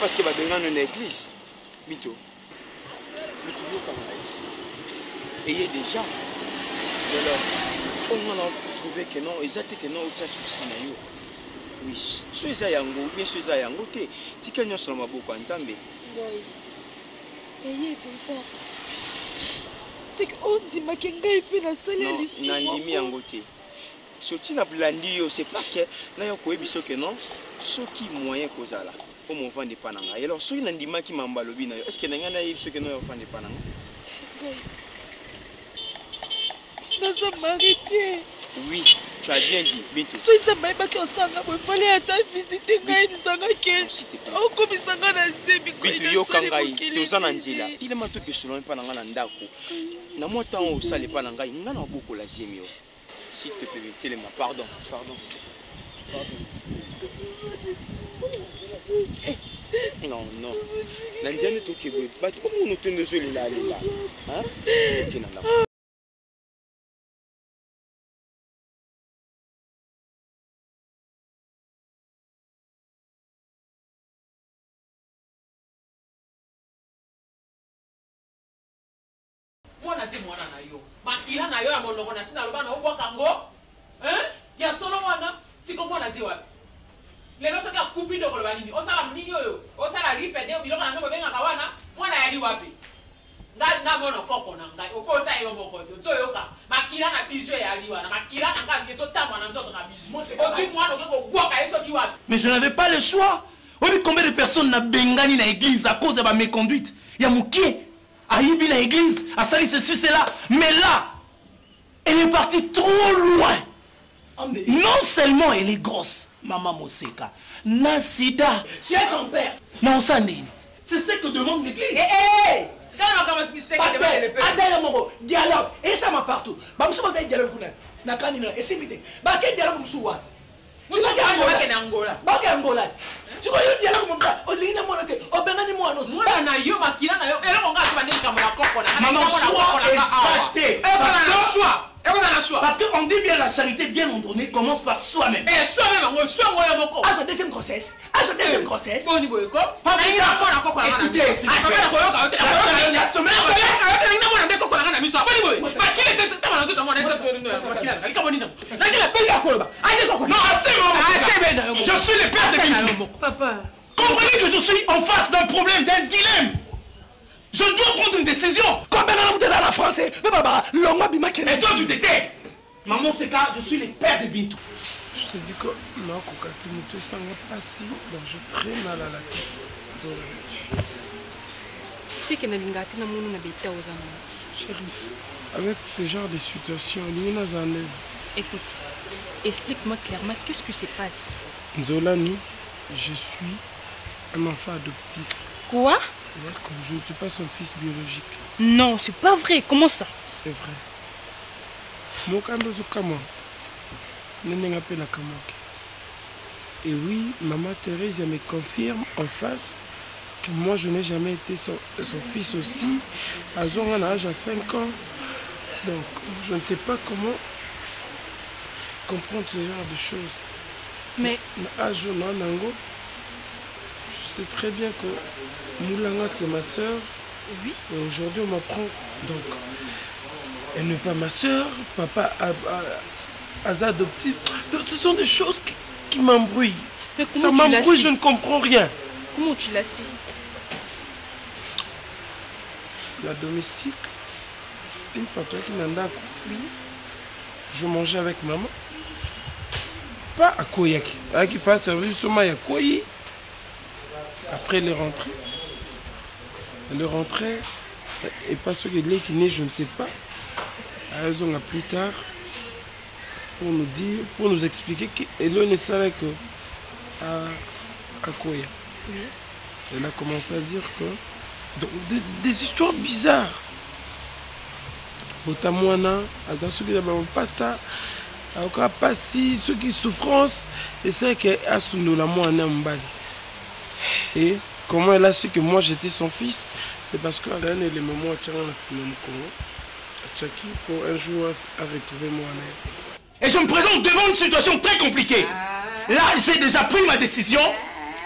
parce que va donner une église. Mito. Et il y a des gens. Alors, on a trouvé que non, ils ont dit que non, ils ont souci. Oui, ceux-là yango, bien ceux-là yango, t'es. Tu connais seulement beaucoup ensemble. Oui. Et il y a comme ça. C'est qu'on dit ma kenga il peut la salle à l'issue. Non, n'anime yango t'es. Ce qui n'a blandi, c'est parce que là y'a quoi biso que non, ceux qui moyen cause là, au moment de pananga. Et alors ceux n'anime qui m'embalobi na, est-ce que n'engana y'a ceux que non au moment de pananga? Nous sommes mariés. Oui, tu as bien dit, Bintu. Faites ma bague en sang, vous voulez attendre visiter Gaïm Sangakel. Oh, comme il s'en a laissé, Bintu Yokangaï, deux ans en Zila. Il m'a tout que je n'ai pas dans la Ndako. N'a moi tant au salé Panangaï, n'a pas beaucoup la Zimio. S'il te plaît, dis-moi, pardon, pardon. Non, non. L'Indien est au Québec. Comment nous tenons les là, les là? Hein? Mais je n'avais pas le choix. Combien de personnes n'a bengani dans l'église à cause de ma méconduite? Il y a Moukié à Ibi dans l'église, à Sali, c'est sûr, c'est là. Mais là, elle est partie trop loin. Non seulement elle est grosse, maman Moseka, Nasida. Tu es son père. Non, ça n'est. C'est ce que demande l'église. Hé, hé, quand on commence à dire que c'est le père. Attends, mon gros, dialogue. Et ça m'a partout. Je ne sais pas si dialogue. Je ne sais pas si dialogue. Je dialogue. Je ne sais pas si dialogue. Angola. Tu vois, il y a un dialogue. Parce qu'on dit bien la charité bien ordonnée commence par soi-même. Et soi-même, à sa deuxième grossesse, écoutez, c'est la semaine. Je suis le père de Bintu. Papa. Comprenez que je suis en face d'un problème, d'un dilemme. Je dois prendre une décision. Comme Benanabouté à la France, mais Baba, l'homme a qui est. Et toi, tu t'étais. Maman, c'est car je suis le père de Bintu. Je te dis que non, Kokatimoto, ça m'a passé, donc j'ai très mal à la tête. Donc, qui sait que Nalingati n'a mon habité aux amours? Chérie, avec ce genre de situation, il y a un élève. Écoute, explique-moi clairement qu'est-ce qui se passe. Nzolani, je suis un enfant adoptif. Quoi? Je ne suis pas son fils biologique. Non, c'est pas vrai. Comment ça? C'est vrai. Mon camarade n'est pas la camarade. Et oui, maman Thérèse me confirme en face que moi je n'ai jamais été son fils aussi. À son âge, à 5 ans. Donc, je ne sais pas comment comprendre ce genre de choses. Mais. À Nango, je sais très bien que Moulanga, c'est ma soeur. Oui. Et aujourd'hui, on m'apprend. Donc, elle n'est pas ma soeur. Papa a adoptif. Donc, ce sont des choses qui m'embrouillent. Ça m'embrouille, je ne comprends rien. Comment tu l'as su? La domestique. Une fois qu'il n'en a pas. Oui. Je mangeais avec maman. Pas à Koyaki. À qui fasse servir seulement à Koyi. Après les rentrées. Le rentrer et parce que les kinés, je ne sais pas. Elles ont plus tard pour nous dire, pour nous expliquer qu'elle ne savait que à Koya. Elle a commencé à dire que donc, des histoires bizarres. Botamwana, Azasuki, pas ça, encore pas si ceux qui souffrance et c'est que Asundola Moana Mbali. Et comment elle a su que moi j'étais son fils? C'est parce qu'à un élément, moi, Tchaki, pour un jour, a retrouvé moi-même. Et je me présente devant une situation très compliquée. Là, j'ai déjà pris ma décision.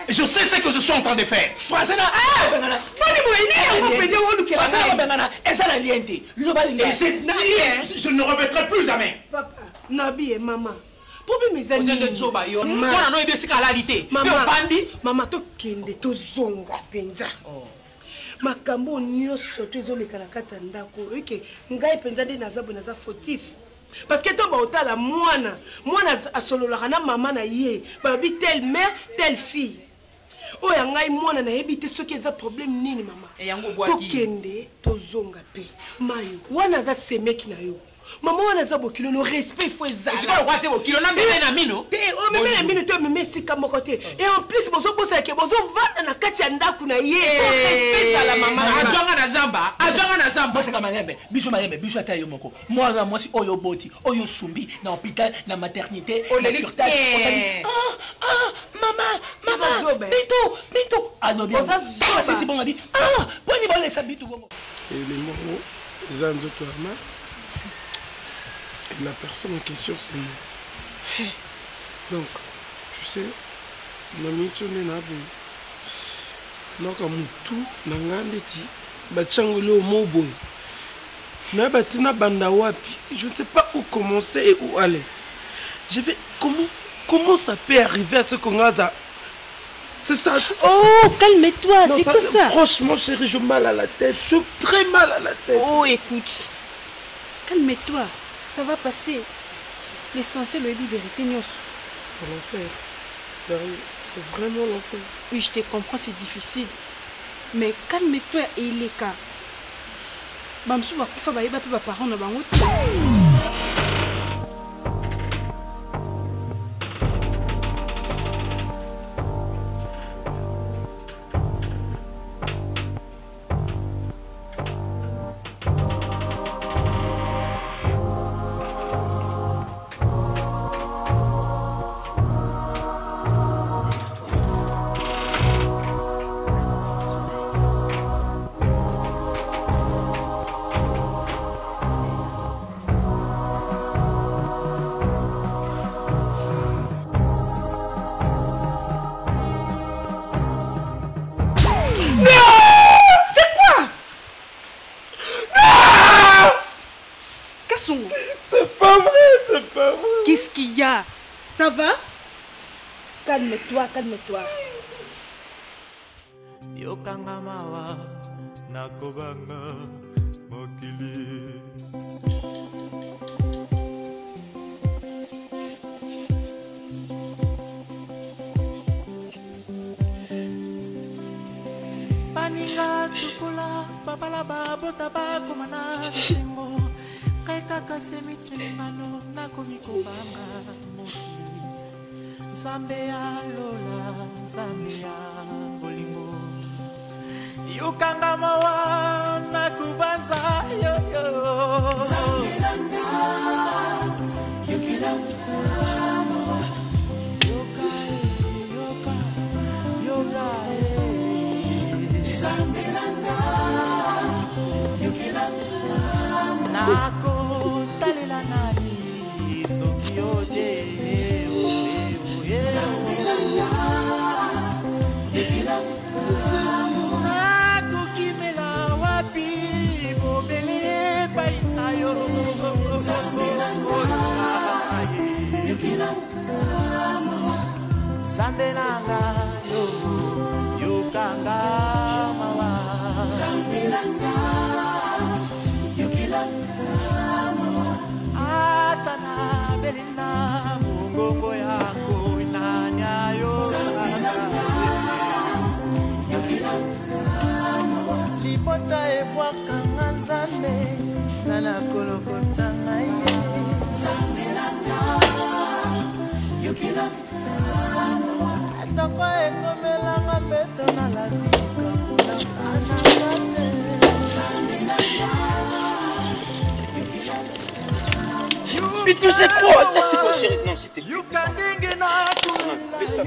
Je sais ce que je suis en train de faire. Je ne remettrai plus jamais. Papa, Nabi et maman. Problème mes amis. Maman, tu kende to zonga penza. Makambo nyo sote zo le kalakata ndako. Ok, ngai penza de naza bonaza fautif. Parce que tombe au la moana, moana a solo la rana maman na yé, babi telle mère, telle fille. Oh yangai moana na ébité ce qui est un problème nini maman. Et yango boadi. Tokende, tozonga pe, mayo. Wana za semek na yo. Maman wana za bokilo no respect faut ezala. Je vais roiter bokilo na mère na mino. Té o mère na mino te meme sika mokoté. Et en plus bozo bosa ke bozo vanda na kati ya ndaku na yé. Respect à la maman. Azonga na zamba. Moi c'est comme bisou ata yo moko. Moi si oyo boti, oyo sumbi na hôpital na maternité, au curtage. Maman, Bintu, anobi. Oza zo si bon a dit. Ah, boni bon les habitu bongo. Et les mots zanzo toi ma. La personne en question c'est moi. Donc, tu sais, mon mission n'est pas bon. Donc mon tout n'engandeti. Je ne sais pas où commencer et où aller. Je vais... Comment ça peut arriver à ce qu'on a ça? C'est ça, c'est ça. Oh, calme-toi, c'est quoi ça? Franchement, chérie, j'ai mal à la tête. J'ai très mal à la tête. Oh, écoute. Calme-toi, ça va passer. L'essentiel est la vérité, Nyos. C'est l'enfer. Sérieux, c'est vraiment l'enfer. Oui, je te comprends, c'est difficile. Mais calme-toi et il est calme. Mamsou va pouvoir bailler papa parents dans la route. Ça va? Calme-toi, calme-toi. Paninga tukula babala babota bakomana singo kaka kasemitri mano nakomikobanga. Zambia Lola, Zambia Bolingo. Yukanga mawa na kubanza yo yo. Zambiranga, yukilanga mawa. Yokai, yokai, yokai. Zambiranga, yukilanga mawa. Nako talela nani sokiode. Zambelanga yo yukanga mawa. Zambelanga yukilanga mawa. Atana belina mungongo yako inanya yo. Zambelanga yukilanga mawa. Libota ebwaka nzambe nana kolokota ngaye. Zambelanga yukilanga. Ata kwa ekomela mapeto na la vika muna anamate. Mais tu sais quoi? Ça c'est quoi chérie? Non c'était plus ça. Ça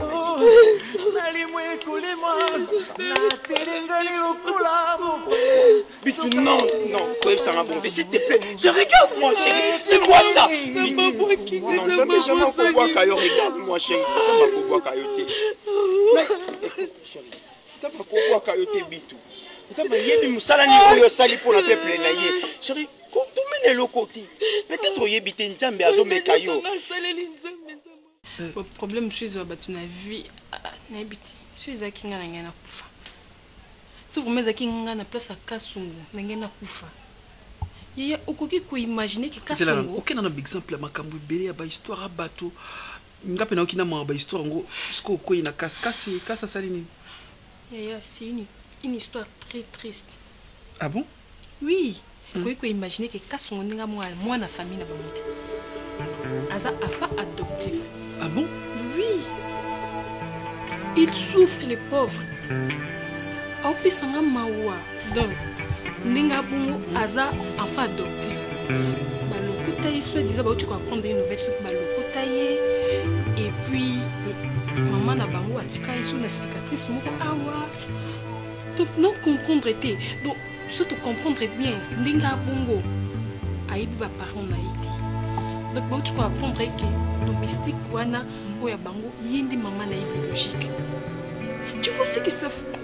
mais tu non, non, quoi ça m'a bombé, s'il te plaît. Je regarde moi chérie, c'est quoi ça? Non, jamais, jamais on peut voir Kayo, regarde moi chérie. Ça m'a pour voir Kayo. Chérie, ça va pourquoi quand tu es bitou. Ça va y aller musalani pour yo sali pour la peuple na yé. Chérie, quand tu mènes le côté, peut-être tu es bité nzambe azo mekayo. Le problème c'est que tu na vie na biti. Tu es qui na ngana kufa. Tu vous mets qui ngana place à kasungu, ngana kufa. Il y a aucun imaginer que kasungu. Aucun autre exemple makambu belé ba histoire à bateau. Ngapi na okina mwa ba histoire ngo sko ko ina kasa salini. Yeah, c'est une histoire très triste. Ah bon? Oui. Ko ko imaginer que kasungu ninga moi na famille na bamuti. Aza afa adoptif. Ah bon? Oui. Il souffre les pauvres. Au pisanga mawa. Donc ninga bungo aza afa adoptif. Balokota histoire disait ba tu comprendre une nouvelle sur balokota yé. Et puis, maman n'a pas eu à tirer sur la cicatrice. Non comprendre était. Donc, surtout comprendre bien. N'inga bongo. Aïe, bah parents naïti. Donc, tu peux apprendre que domestique wana ou ya bango yendi maman naï biologique. Tu vois ce que ça fait.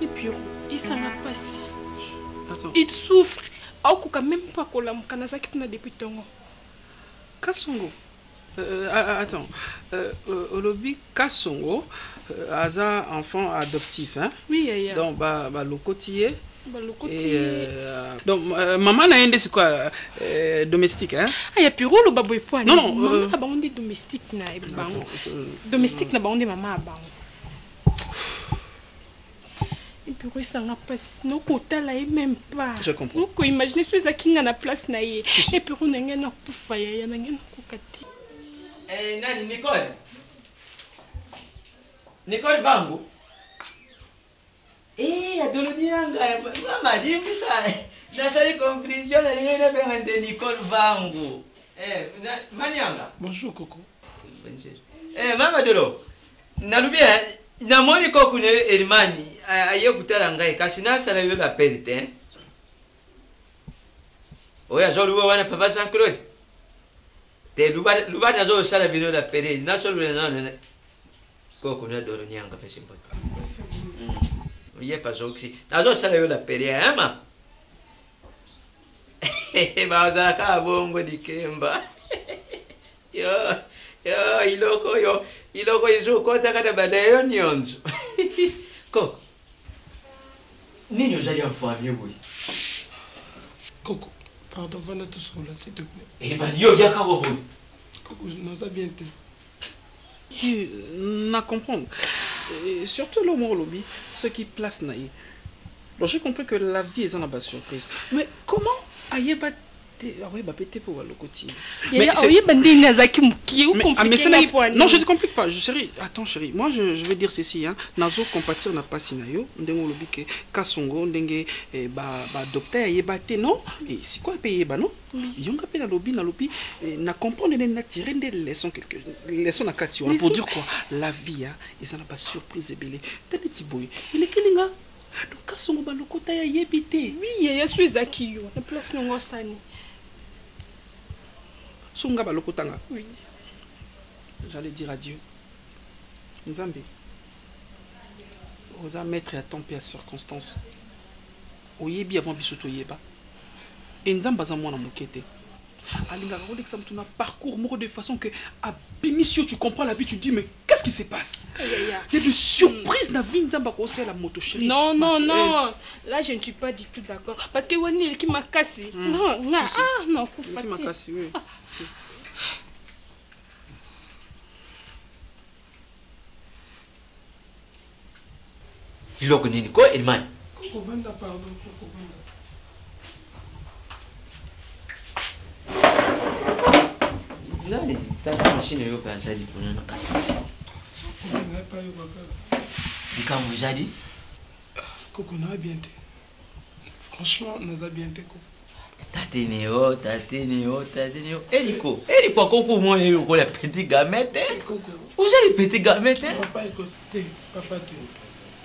Et puis, il s'en a passé. Il souffre. Aouka même pas kolam kanaza qui n'a depuis ton an. Kasongo. Attends, Olobi Kasongo, Aza enfant adoptif, hein? Oui, yeah. Donc, le côtier. Donc, maman a un c'est quoi domestique, hein? Ah, il y a plus rôle au babou et poil. Non, non. Maman a bandé domestique, na bango. Domestique, na bandé maman a bango. Et puis, ça n'a pas. Nos quotas là, même pas. Je comprends. Donc, imaginez, si vous avez qui n'a la place, na et puis, on a un poufa, il y a un cocaté. Nani, Nicole. Nicole Bango. Nicole Bango. Bonjour, Coco. Bonjour. Maman Dolo. Bien. Te luba na zo sala bino la pere na so le na na ko ko na doro nyanga fe simbo ye pa zo ki na zo sala yo la pere ama ba za ka bongo dikemba yo iloko izu ko ta kada badayo nyonzo koko nini uzaje mfami boy koko. Pardon, va là tout seul, s'il te plaît. Eh bien, yo, y'a qu'à vous. Non, ça vient de. Je comprends. Et surtout, l'homme au lobby, ceux qui placent naïe. Bon, j'ai compris que la vie est en bas surprise. Mais comment aïe bat. Ah oui, bah pété pour le côté. Mais non, je ne complique pas. Chérie, attends, chérie. Moi, je vais dire ceci. Nazo compatir n'a pas sinayo. Ndengo lobi ke kasongo ndenge ba docteur yebate non. Et c'est quoi payer ba non? Yonga pe na lobi na comprendre na tirer des leçons quelque leçons na katio pour dire quoi la vie et ça n'a pas surprise et belé. T'as des petits boy. Il est kelinga. Donc kasongo ba lokota ya yebité. Oui, ya suis zakiyo. La place n'ongo sani. Sunga balokotanga. Oui. J'allais dire adieu. Nzambe. Osa mettre à temps et à circonstance. Oyebi avant bisoto yeba. Et Nzamba za mwana mokete. Alinga rode ça mtuna parcours moko de façon que à bimisio tu comprends la vie tu dis mais qu'est-ce qui se passe? Il y a de surprises na vie Nzamba ko sel la moto chérie. Non. Là je ne suis pas du tout d'accord parce que Wani qui m'a cassé. Non. Ah non, qui m'a cassé oui. Si. Il organise quoi Elman? Couvenda pardon, couvenda. Non, mais t'as pas machine à yopé à Zadi pour nous. Dis quand vous avez dit Coco n'a bien été. Franchement, nous a bien été. Taténéo. Erico, Coco, moi, il y a les petits gamètes. Vous avez les petits gamètes? Papa, t'es.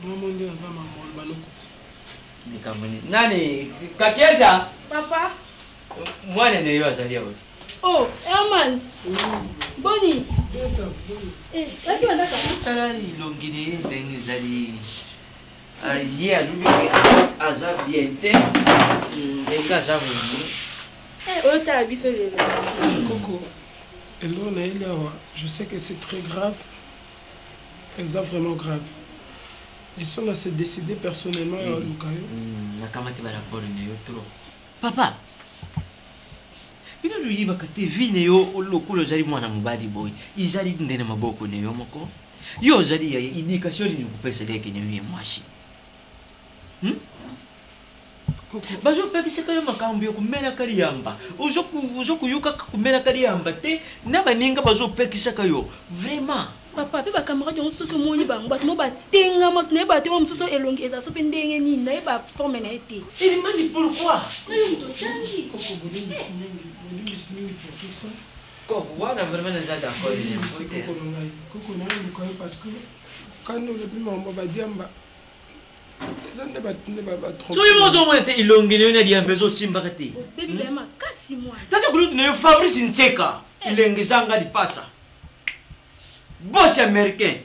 Maman, il y a un maman. Dis quand vous dites Nani, qu'est-ce ça? Papa, moi, il y a un Zadi. Oh, Herman! Bonnie! Eh, là, tu vas d'accord? tala ilongide ndenge zali ye alumiki aza biente ndeka zavu otala biso lelo koko elo na ile wa je sais que c'est très grave c'est vraiment grave et ça on s'est décidé personnellement à Lukayo na kamati bala polne yotro papa bino lui bakati vine yo lokolo zali mwana mubali boy izali ndene maboko ne yo moko yo zali ya indication ni kupesa leke ne mwe mwashi bazopekisa kayo makambo yokumela kali yamba uzokuyuka kumela kali yamba te nabaninga bazopekisa kayo vraiment papa pe bakamuradi ososo moni bango bato batenga mos ne bato mosuso elongi ezaso pe ndenge ni na ba forme na ete il m'a dit pourquoi boss américain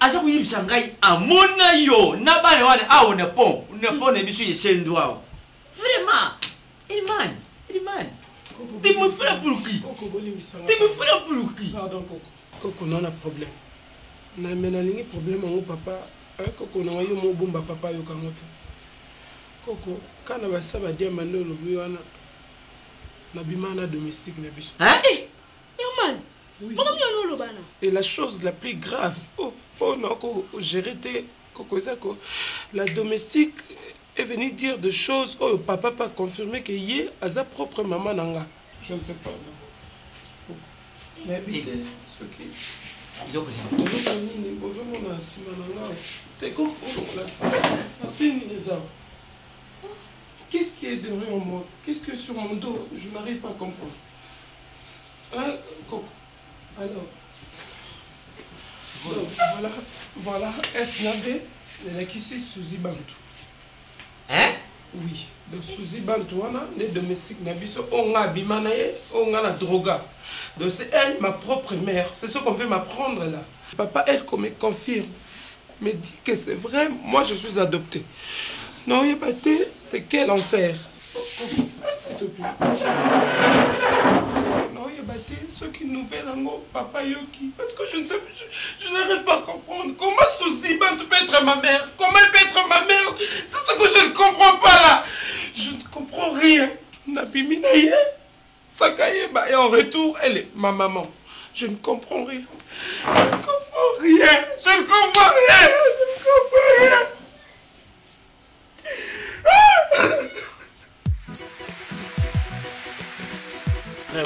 aza kuyibisa ngai amona yo na bale wane awo ne pon ne biso yesendo wao vraiment il man tu me prends pour qui pardon coco non a problème na menalingi problème ngo papa coco na yo mo bomba papa yo kangote coco kana basa ba diamant lo buyana na bimana domestique na biso hein normal. Oui. Et la chose la plus grave, la domestique est venue dire des choses, oh papa pas confirmé qu'il y a sa propre maman nanga. Je ne sais pas. Mais vite, c'est ok. Qu'est-ce qui est derrière moi? Qu'est-ce que sur mon dos? Je n'arrive pas à comprendre. Hein, Coco? Alors, voilà, SNAB, elle est ici Souzy Bantu. Hein? Oui, donc Souzy Bantu, les domestiques n'abusent, on a abimanaye, on a la droga. Donc c'est elle, ma propre mère, c'est ce qu'on veut m'apprendre là. Papa, elle, qu'on me confirme, me dit que c'est vrai, moi je suis adoptée. Non, Yabate, c'est quel enfer? S'il te plaît. Ceux qui nous veulent papa Yoki, parce que je ne sais plus, je n'arrive pas à comprendre comment Souzy Bantu peut être ma mère, comment elle peut être ma mère, c'est ce que je ne comprends pas là, je ne comprends rien. Nabiminaye, Sakaye, et en retour, elle est ma maman, je ne comprends rien, je ne comprends rien.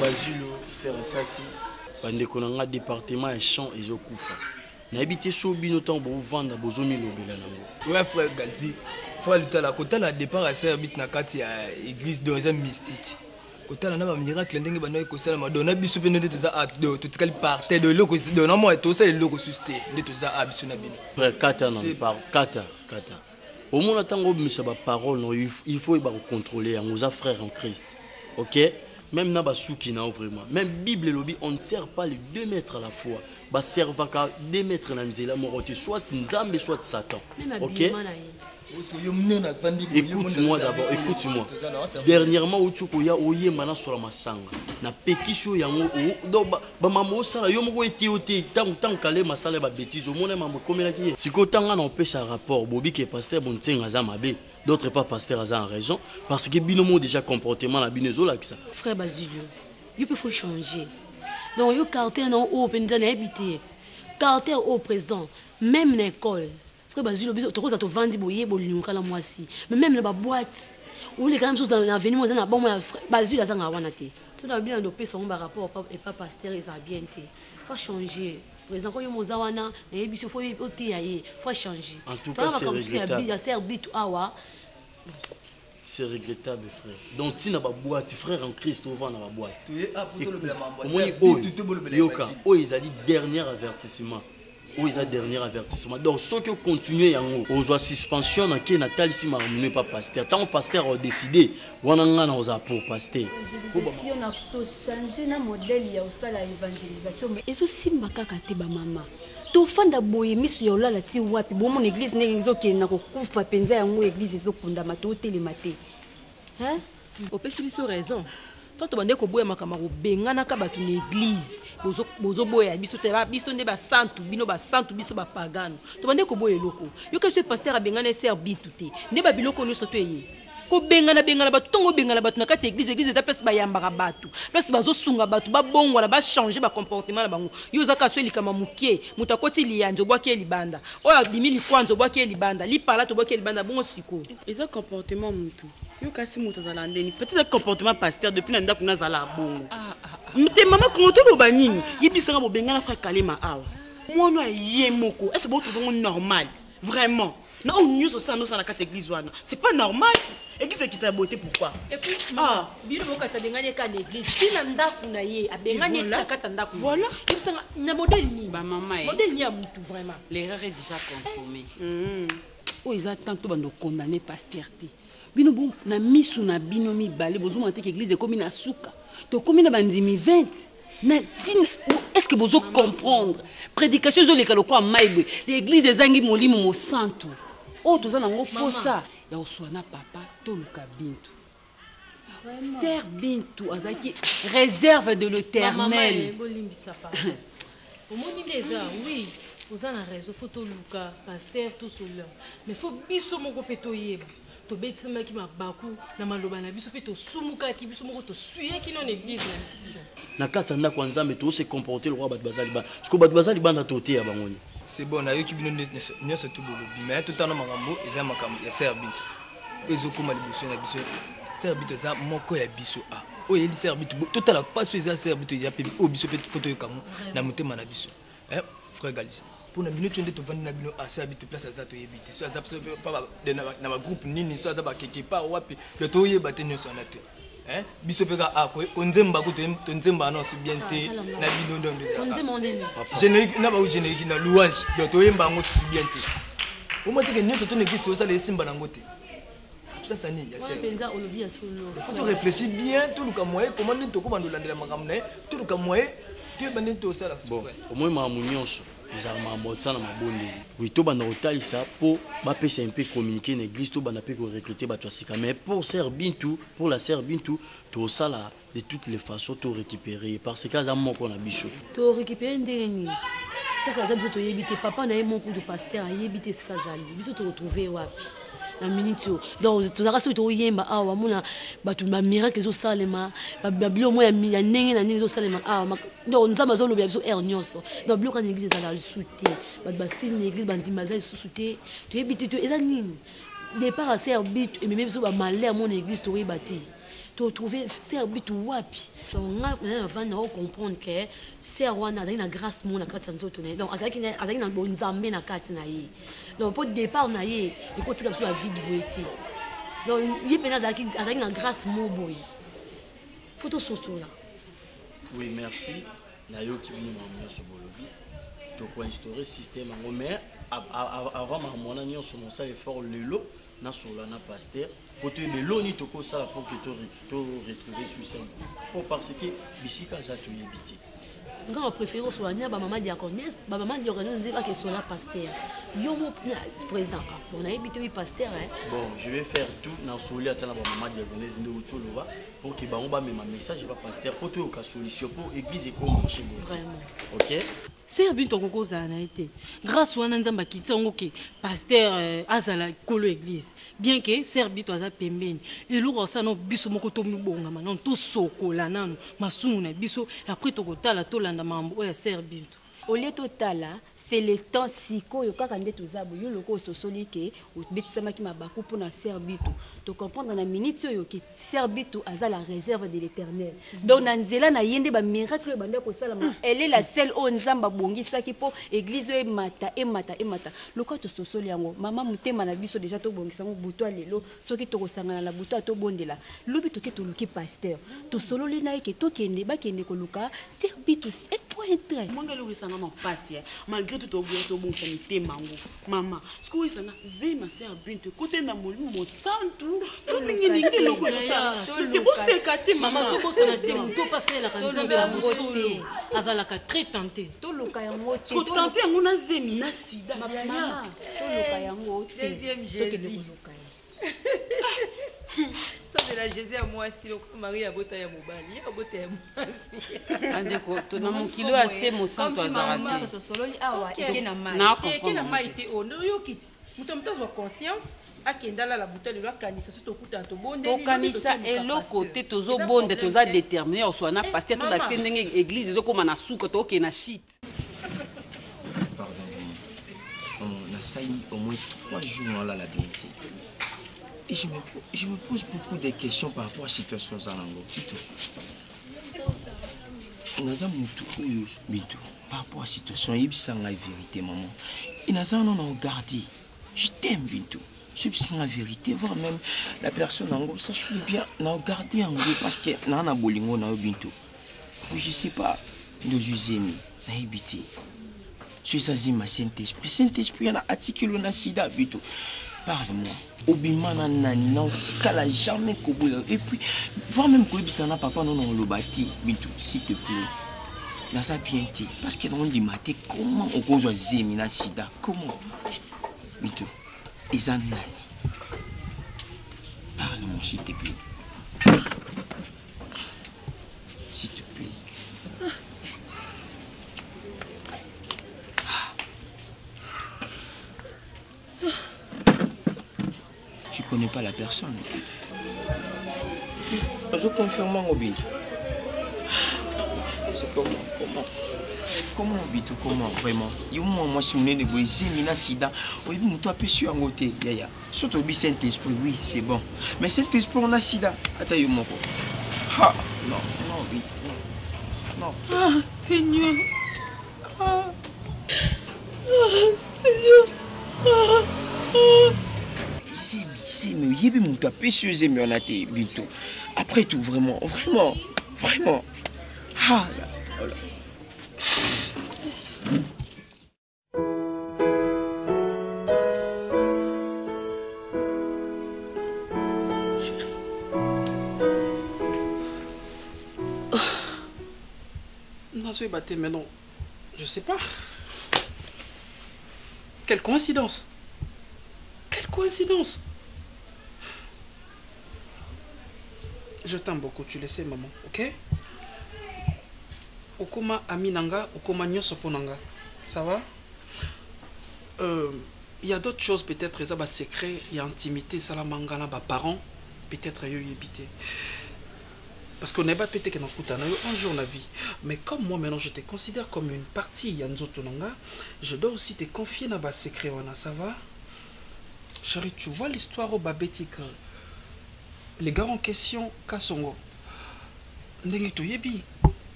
Basilo Serasasi bande konanga département et champ ezokufa n'habité sobino tambo vendre bozomi lobela nango ouais frère Gadzi faut lutter la côté la départ à servite na kati à église deuxième mystique côté la na ba miracle ndenge banoy ko sala madonna biso pe ndete za at do tout quel partait de loko donna moi to sala loko susté ndete za abiso na bino frère kata non par kata au monde tango misa ba parole il faut ba contrôler nos frères en Christ OK. Même na basuki na vraiment même Bible lobby on ne sert pas les 2 mètres à la fois ba servaka 2 mètres na nzela morote soit nzambe soit satan OK. Écoute-moi d'abord, écoute-moi. Dernièrement, où tu koya oyé mana sur la masanga. Na pekisho yango do ba mamo sala yo moko eti tant kale masala ba bêtise au monde mamo komela ki. Siko tanga na empêche un rapport bobi que pasteur Bontenga za mabe, d'autres pas pasteur azan raison parce que binomo déjà comportement la binezo la ça. Frère Bazilio, il faut changer. Donc yo quartier non open dans habiter. Quartier au président, même l'école. Frère Bazilio, tu as tout vendu pour y aller moi aussi. Mais même la boîte, où les grandes choses dans l'avenir, moi, Bazilio, ça n'a rien à dire. Tout d'abord, bien dopé son rapport et pas pasteur, ils ont bien été. Faut changer. Par exemple, quand il y a Mozawana, il faut changer. En tout cas, c'est regrettable. C'est regrettable, frère. Donc, si tu as une boîte, frère en Christ, on va dans la boîte. Ils ont dit dernier avertissement. Oui, c'est un dernier avertissement. Donc, ceux qui continuent en haut, on a suspension, on a qui Nathalie si marmoné pas pasteur. Tant pasteur a décidé, on a un pour pasteur. L'évangélisation, on a changé le modèle, il y a aussi l'évangélisation. Mais est-ce que c'est maman? tout fanda boye misu ya olala ti wapi bo mon église n'ezo ke na ko kufa penza ya ngo église ezo kondama to telemate hein o pesi biso raison toi to bande ko boya makama ko bengana ka batu na église bozo boya biso te ba biso nde ba santu bino ba santu biso ba pagano to bande ko boya loko yo ke ce pasteur a bengana ser bitute nde ba biloko no so to yé ko bengana batu tongo bengana batu na kati église ta pesi ba yambaka batu pesi bazo sunga batu ba bongwana ba changer ba comportement na bango yo zaka so likama mukie mutakoti lianzo bwake libanda oya dimi likwanzo bwake libanda li parla to bwake libanda bongo siko eza comportement mutu yo kasi mutu zala ndeni peut-être comportement pasteur depuis na ndaku na zala bongo muté mama kongo to ba nini yibisanga bo bengana fra kalema awa mwono yemoko est-ce que vous trouvez normal vraiment? Non, nous sommes dans la église. C'est pas normal. L'église qui t'a beauté, pourquoi? Et puis, ah, il faut que tu aies une église. Si tu as une église, tu as une église. Voilà. Il faut que tu aies un modèle. Maman, vraiment. L'erreur est déjà consommée. Ils attendent que nous condamnions pasteur. Nous avons mis sur la binomie balai. Nous avons l'église comme une souka. Nous avons mis une 20. Est-ce que vous comprenez? Prédication, je l'ai dit à Maïbé. L'église est zangi moli mon santo. Oh, tout ça, on fait ça. Il y a aussi un papa, tout le cas, Bintu. Sœur Bintu, Azaki, réserve de l'éternel. Au moins, oui, vous avez raison, faut tout le cas, pasteur, tout cela. Mais il faut biso mon copetoyer. To bête ma qui m'a baku, na malobana biso fait au soumuka qui biso moko to suyer qui non église. Na katsa na kwanza mais tout se comporter le roi Badbazali ba. Ce que Badbazali ba na toté ya bangoni. C'est bon, na yo qui bino ne se tout bolobi. Mais tout tano makambo eza makambo ya Serbito. Ezoko ma liboso na biso. Serbito za moko ya biso a. O yeli Serbito tout ala pas so eza Serbito ya pe o biso pe photo yo kamu na motema na biso. Hein frère Galissa. Pour nous, tu es venu à ce place à tu évites. Soit pas dans un groupe, ni soit dans quelque part, ou le toyer bâtonnier sur la terre. Hein? Bisopega a quoi? On zimba ton zimba non c'est bien té. La vie non générique n'a pas générique na louange. Le toyer bango c'est bien té. Au moins que nous sommes église tout ça les simba n'angoté. Ça ça n'y a c'est. Il faut réfléchir bien tout le camoé. Comment nous te commandons la magamne? Tout le camoé. Tu es venu tout ça là. Bon, au moins ma mounion. Ils ont ma bonne. Oui, tout le monde ça pour un peu communiquer l'église, tout le monde recruter. Mais pour Serbintou, pour la Serbintou, tout ça là, de toutes les façons, tout récupérer. Parce que ça manque un bichot. Tout récupérer, dernier. Ça, tu éviter. Papa n'a eu mon coup de pasteur, il éviter ce cas-là. Il faut te retrouver. Donc, tu as rassé, tu as eu un miracle, tu as eu un miracle, tu as non, nous avons besoin de hernions. Dans bloc en église, ils allaient soutenir. Bas l'église, bas dimanche, ils soutiennent. Tu es bité, tu es aligné. Départ à Serbite, et même si on a malheur mon église, tu es bâti. Tu retrouves Serbite ou wapi. Donc avant de comprendre que Serbite a une grâce mon à quatre cents autres. Donc avec un bon zamé à quatre naïe. Donc pour départ naïe, il faut que tu sois la vie de beauté. Donc il y a avec une grâce mon boy. Faut tout soutenir. Oui, merci. Nayo qui vient m'amener sur Bolivie. Donc on instaure un système en Romain. Avant m'amener sur mon salle fort le lot, na sur la na pasteur. Pour te le lot ni toko ça pour que tu retrouves sur scène. Pour parce que ici quand j'ai tout évité. Quand on préfère soigner, ma maman diaconesse, ma maman diaconesse dit pas que soit la pasteur. Yo mon président, on a évité le pasteur. Bon, je vais faire tout dans souli à la maman diaconesse de Utsulova. Pour que on va mettre un message va pasteur pour tout cas solution pour église et comment marcher vraiment. OK Serbie ton koko za na été grâce wana nzamba kitongo ke pasteur azala kolo église bien que Serbie toza pembeni et loko sa no biso moko to mbonga manon to sokola nanu masunu na biso après to kotala to landa mambo ya Serbie au lieu totala c'est le temps siko yo kaka ndeto zabo yo loko so solike o betisama ki mabaku pona Serbito to comprendre na minute yo ki Serbito aza la réserve de l'Éternel donc na nzela na yende ba miracle ba ndeko sala elle est la seule o nzamba bongisa ki po église e mata e mata e mata loko to so soli yango mama mutema na biso déjà to bongisa ngo buto lelo soki to kosangana na buto to bondela lubi to ki to luki pasteur to solo li na ki to kende ba kende ko luka Serbito et toi et très monde lo risanga ma passe malgré Maman, ce que vous avez ma sœur Bintu, côté de mon centre, tout le monde est maman, au moins 3 jours là la vérité. Et je me pose beaucoup de questions par rapport à la situation de Zalango. Par rapport à la situation, il y a la vérité, maman. Et nous avons regardé. Je t'aime, Bintu. Je suis la vérité, voire même la personne en gros, ça je suis bien. Nous avons regardé en gros parce que nous avons bolingo, nous avons Bintu. Je ne sais pas, nous avons aimé, nous avons habité. Je suis ma Saint-Esprit. Saint-Esprit, il y a articulé dans le sida, Bintu. Parle-moi. Obimana nani na otikala jamais kobola et puis voir même ko bisana papa non on lobati Bintu s'il te plaît na sa bienté parce que on dit maté comment on kozwa zemina sida comment Bintu ezan nani parle-moi s'il te plaît Je ne connais pas la personne. Je confirme mon hobby. C'est comment hobby tout comment vraiment. Il moi si on est négocié mina sida. Oui mais toi plus sûr en côté yaya. Surtout hobby Saint Esprit oui c'est bon. Mais Saint Esprit on a sida. Attends il m'en faut. Ah non non hobby non. Ah Seigneur. Ah Seigneur. Ah. Mais il y a des gens qui ont été bientôt. Après tout, vraiment. Ah là, voilà. Maintenant, je sais pas. Quelle coïncidence. Je t'aime beaucoup, tu le sais, maman, ok? Okoma aminanga, okoma nyosoponanga, ça va? Il y a d'autres choses, peut-être, il y a des secrets, il y a intimité, salamanga, là, parents, peut-être, il y a habité. Parce qu'on n'est pas peut-être qu'on a eu un jour la vie. Mais comme moi, maintenant, je te considère comme une partie, Yanzotonanga, je dois aussi te confier dans les secrets, ça va? Chérie, tu vois l'histoire au babétique. Les gars en question, Kassongo. Je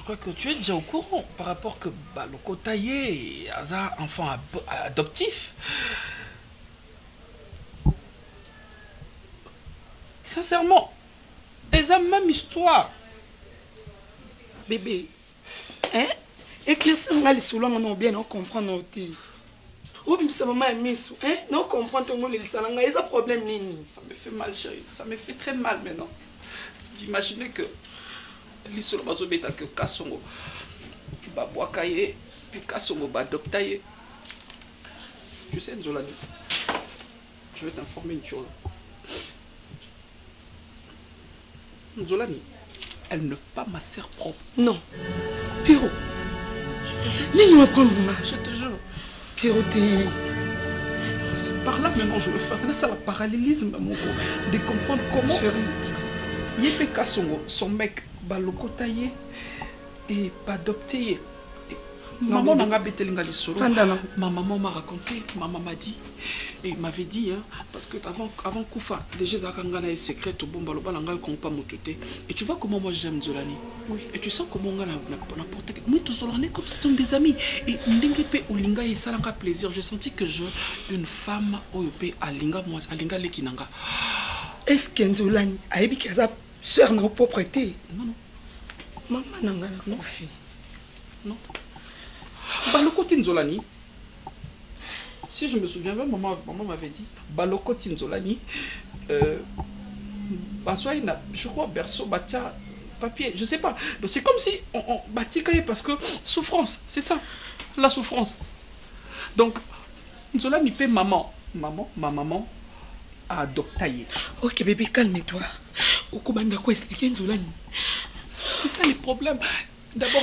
crois que tu es déjà au courant par rapport que bah, le Kotaye, Aza, enfant adoptif. Sincèrement, ils ont même histoire. Bébé, hein? Et que les gens bien comprendre. Ou bien sa maman est mise, hein? Non, comprends ton mot, il s'en a un problème, Nini. Ça me fait mal, chérie. Ça me fait très mal maintenant. D'imaginer que l'issue va se mettre que Kassongo, Baboakaye, puis Kassongo, Badoptaye. Tu sais, Nzolani, je vais t'informer une chose. Nzolani, elle n'est pas ma sœur propre. Non. Pierrot, Nini va prendre ma. Je te jure. C'est par là maintenant je veux faire. Là, c'est le parallélisme, mon gros. De comprendre comment. Chérie. Yépe Kassongo, son mec, Baloko taillé et pas adopté. Maman n'a pas été l'ingale solo. Ma maman m'a raconté, ma maman m'a dit, et m'avait dit, hein, parce que avant Koufa, déjà Zakangana est secret, tout bon, Balobalanga, qu'on pas m'autoté. Et tu vois comment moi j'aime Nzolani. Oui. Et tu sens comment on a n'importe qui. Moi, tout Nzolani, comme si ce sont des amis. Et Ndingepe ou Linga, et ça l'a plaisir. J'ai senti que je, une femme, Oyopé, Alinga, moi, Alinga, Lekinanga. Est-ce que Nzolani a eu sa soeur n'a pas propreté? Non, non. Maman n'a pas non. Balokoti Nzolani. Si je me souviens bien, maman m'avait dit Balokoti Nzolani. Je crois berceau batia papier, je sais pas. Donc c'est comme si on baticaille parce que souffrance, c'est ça, la souffrance. Donc Nzolani paie maman, ma maman a adopté. Ok bébé, calme-toi. Expliquer Nzolani. C'est ça le problème. D'abord,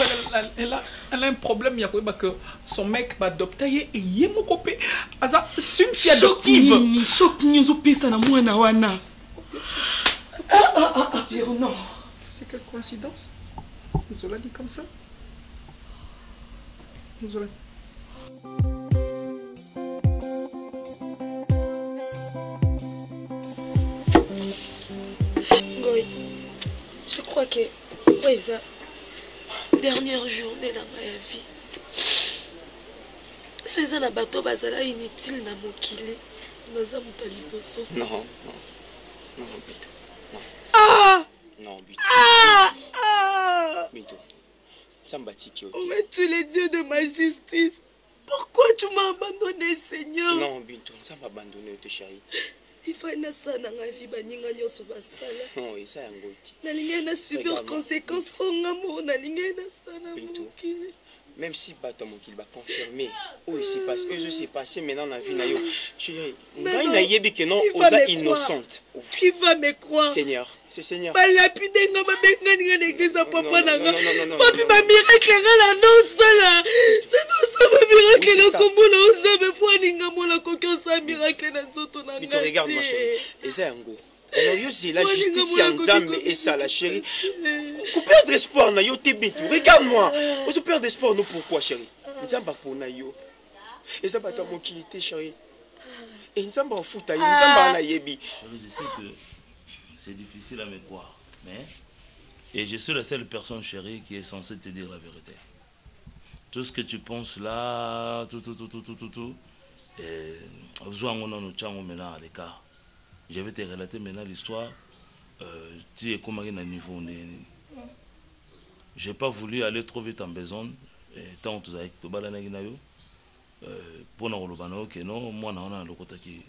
elle a un problème. Il y a que son mec va adopter et il est mon copain. C'est une fille adoptive. Choc nous au pays, ça n'a moins à wana. Ah, Pierrot, non. C'est quelle coïncidence? Nzola dit comme ça. Nzola. Goy, je crois que ouais ça. Dernière journée dans ma vie. Ceux qui ont bateau bazala inutile na mokili. Naza mutaliboso. Non, Bintu. Non. Ah! Non, Bintu. Ah! Bintu. Mais tu es le Dieu de ma justice. Pourquoi tu m'as abandonné, Seigneur? Non, Bintu, tu m'as abandonné, te chérie. Il faut que ça dans la vie, baninganyo soba sala. Non, il ça ngoti. Nalingena subir conséquences ongamou, nalingena sana mukile. Même si bato mukile va confirmer où il s'est passé, où je s'est passé maintenant dans la vie nayo. Chérie, ngai yebi que non osa innocente. Qui va me croire? Seigneur, c'est Seigneur. Ba lapide non ba bengani na église papa na nga. Papi ba miracle la non sala. Miracle na komona ozabe poaninga mola kokosa miracle na nzoto na nga. Regarde ma chérie, eza yango. Alors yo c'est la justice ya Nzambe et ça la chérie. Ko perdre espoir na yo te Bintu. Regarde-moi. On se perd espoir nous pourquoi chérie? Nzamba pour na yo. Eza ba ta mokilité chérie. Et Nzamba futa yo, Nzamba na yebi. Je sais que c'est difficile à me croire, mais et je suis la seule personne chérie qui est censée te dire la vérité. Tout ce que tu penses là, tout. Je vais te relater maintenant l'histoire. Tu es comme à un niveau. Je n'ai pas voulu aller trop vite en besogne. Tant que tu as été balayé, pour nous relobaner, que non, moi, on a le Kotaki.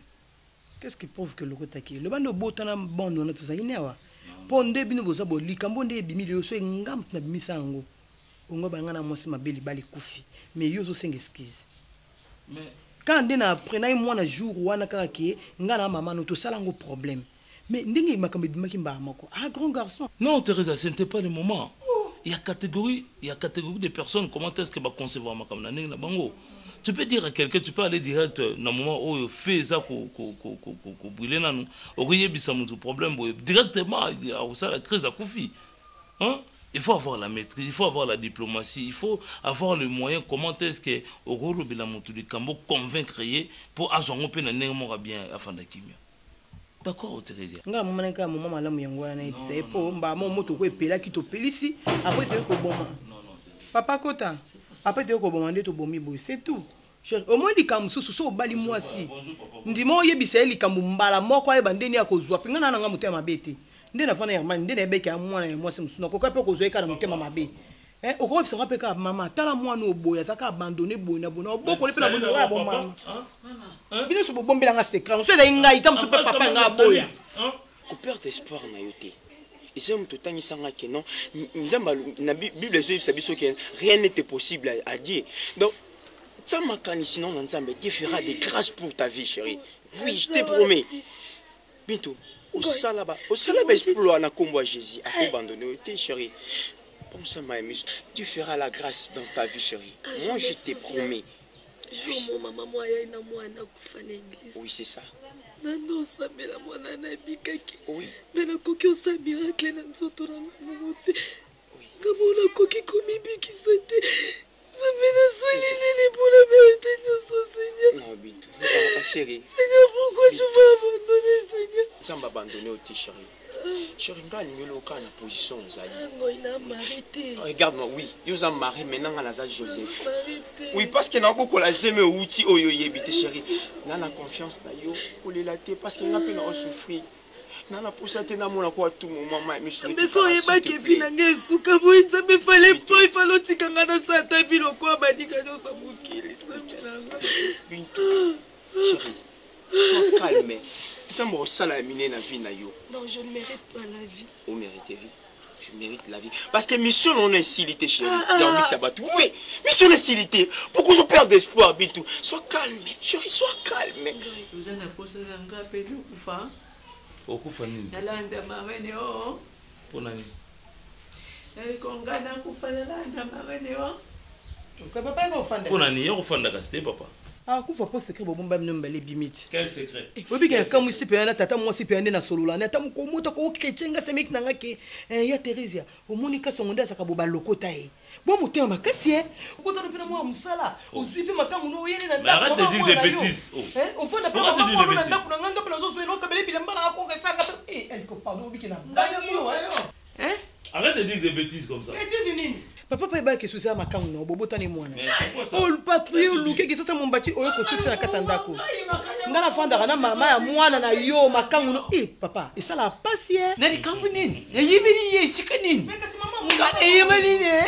Qu'est-ce qui prouve que le Kotaki? Le bando botan a bando na tusaïnewa. Pondé binobosa boli, cambondé bimilio, c'est ngam na bimisango. Mais yo so esquisse. Mais quand on apprend moi un jour où on a caractère, ngana maman nous tout ça là un problème. Mais ndenge makamba mako. Ah grand garçon. Non Theresia, ce n'était pas le moment. Il y a catégorie de personnes. Comment est-ce que va concevoir makamna ndenge na bango? Tu peux dire à quelqu'un, tu peux aller direct dans le moment où il fait ça pour brûler na nous. Au rien bisa mutu problème directement à ça la crise à Koufi. Hein? Il faut avoir la maîtrise, il faut avoir la diplomatie, il faut avoir le moyen. Comment est-ce que Ogoro Belamoto du Cambo convaincre pour Azongope na Nengomora bien afin d'Akimia? D'accord, Theresia. Nga mumaneka mama malamu yango na ipse po mba moto ko epela ki to pelisi après te ko boma. Non. Papa Kota. Après te ko bomande to bomi boy, c'est tout. Au moins il kam susu so bali moi si. Ndimo yebisa eli kambu mbala moko ayeba ndeni akozwa pinga na nga mutema bete. Ndena fana ya mama ndena beka ya mwana mwa simsuna ko kapo kozoeka na mutema mabe eh okoko bisanga peka mama tala mwana oboya saka abandonner bona bona oboko lepela bona ya bo mama hein bino so bombela nga secret on se da ngai ta mtu pe papa nga boya hein ko perdre espoir na yote et c'est mtu tangisanga ke non nzamba na bible zo biso ke rien n'était possible à Dieu donc ça makani sinon nzamba te fera des grâces pour ta vie chérie oui je te promets Bintu. Au salaba, exploit na kombo Jésus, à abandonner tes chérie. Pense à ma émission. Tu feras la grâce dans ta vie, chérie. Moi, je t'ai promis. Oui, c'est ça. Oui. Non, Bintu. Chérie. Seigneur, pourquoi tu m'as abandonné, Seigneur? Ça m'a abandonné au chérie. Chérie, regarde, mieux le cas, la position aux alliés. Regarde-moi, oui. Ils ont marié maintenant à la salle Joseph. Oui, parce qu'il y a beaucoup de outils au yoyé, chérie. N'a la confiance, là, yo, pour les latter, parce qu'il n'a plus à souffrir. Nana poussa tena mona kwa tout moment ma monsieur. Mais so eba ke pinanga esuka bo nzambe fale poi falo tikanga na sata bilo kwa badika nyo so mukili. Bintu. Chérie, sois calme. Non, je ne mérite pas la vie. Oh, méritez vie. Je mérite la vie. Parce que mission non incilité, chérie. T'as envie que ça va tout. Oui, mission incilité. Pourquoi je perds d'espoir, Bintu? Sois calme, chérie, sois calme. Vous avez un poste d'un gars pédou ou pas? Au coup, famille. La lande de ma reine, oh. Pour l'année. Avec un gars d'un coup, la lande de ma reine, oh. Papa, il offre. Pour l'année, il offre la casse, papa. Ah, qu'on va pas secret bon bam ne me les bimites. Quel secret? Oui, bien quand moi si pena tata moi si pena na solula na tamu ko moto ko ketchenga semik na ngaki ya Theresia o monika songonda sakaboba lokota e. Bon moteur makasi e. Ko tana pena moi musala o suivi makamu no yene na tata. Arrête de dire des bêtises. Hein? On fait d'abord on va na ndako na ngando pela zo zo no kabele bilamba na ko ka sanga. Eh, elle ko pardon biki na. Hein? Arrête de dire des bêtises comme ça. Bêtises nini? Papa pas ébaki souci à ma cam non bobo tani mwana oh le patrouille luke qui ça mon bâti oyo ko succès na katanda ko ngala fandaka na mama ya mwana na yo makangu no eh papa et ça la passière na likambu nini na yibini ye shikanini meka si mama mungana yimani ne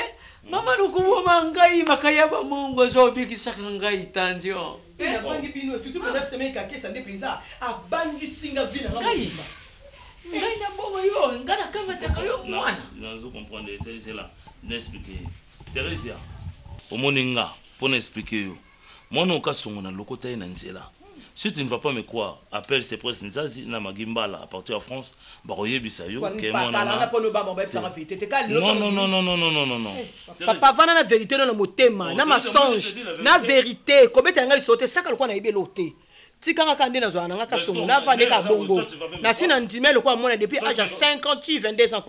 mama rukubo mangai makaya ba mongo zo biki sakanga itanjo na bangi bino surtout pendant semaine ka kesa ndé penza a bangi singa vina ngai na bobo yo ngana kama takayo mwana nanzo comprendre c'est là. N'expliquez. Theresia, au moninga, pour n'expliquer. Moi, non, cas on a locoté Nanzela. Si tu ne vas pas me croire, appelle ces presses Nzazi, Namagimbala, à partir de France, Baroye Bissayo, qui est mon Non. Papa, va dans la vérité, dans le mot téma, dans ma songe, dans la vérité, comme tu as sauté, ça, quand on a eu l'auté. Si tu as dit que tu as dit que tu as dit que tu as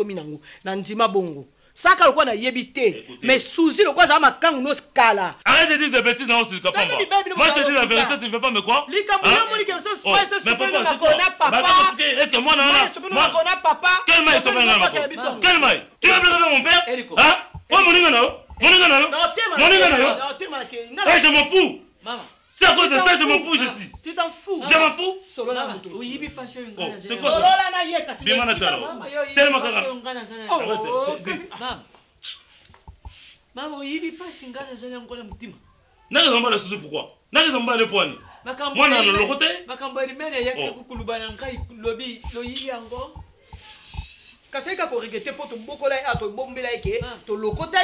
dit ça, quand on a yébité, mais Souzy, le quoi, ça m'a quand on a scala. Arrête de dire des bêtises, non, c'est capable. Moi, je te dis la vérité, tu ne veux pas me croire. Les caméras, mon équipe, ce soir, ce soir, papa. Est-ce que moi, non, papa. Quel maille, ce soir, quel maille? Tu veux me mon père? Hein? Moi, mon je m'en fous. Maman. C'est à cause de ça, je m'en fous, je suis. Tu t'en fous? Je m'en fous? C'est quoi ça? Tellement maman, il n'y a pas de soucis. Pourquoi? Je ne sais pas le point. Moi, je suis le côté.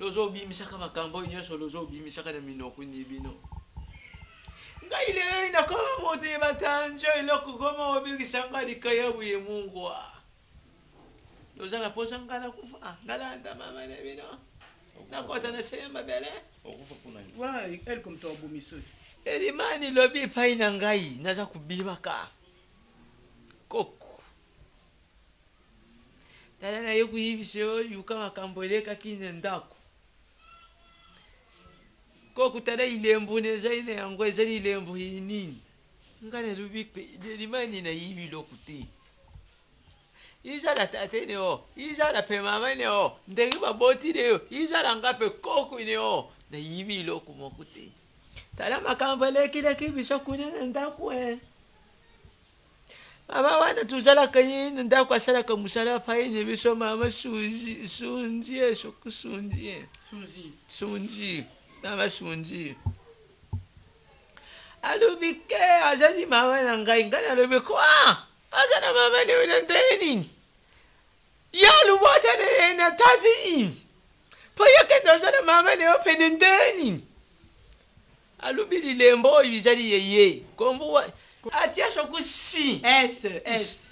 Lozobi misaka makambo nyoso lozobi misaka na minoko ni bino. Ngai le ina koma mote batanjo iloko koma obi kisanga dikaya buye mungu. Lozana posa ngala kufa ngala nda mama na bino. Na kota na semba bele. Okufa kuna ni. Wa el comme to bomiso. Elimani lobi faina ngai naza kubima ka. Koko. Tala na yoku yibisho yuka makambo leka kinendako. Koko tala ilembo neza ina yango ezali ilembo inini ngane rubikpe limani na yibi lokuti izala tate ne o izala pe mama ne o ndenge baboti ne o izala ngape koko ne o na yibi lokumokuti tala makambo leki leki bisho kunena ndako e mama wana tuzala kanyini ndako asala ka musala faini bisho mama Souzy Souzy shoku Souzy Souzy Souzy Mama Souzy. Alubike, azali mama nangai ngana alubiko ah, azana mama ni unandeni. Yalu wata ne na tadi. Poya kendo azana mama ne openendeni. Alubili lembo ibizali yeye. Kombo atia shoku si. S.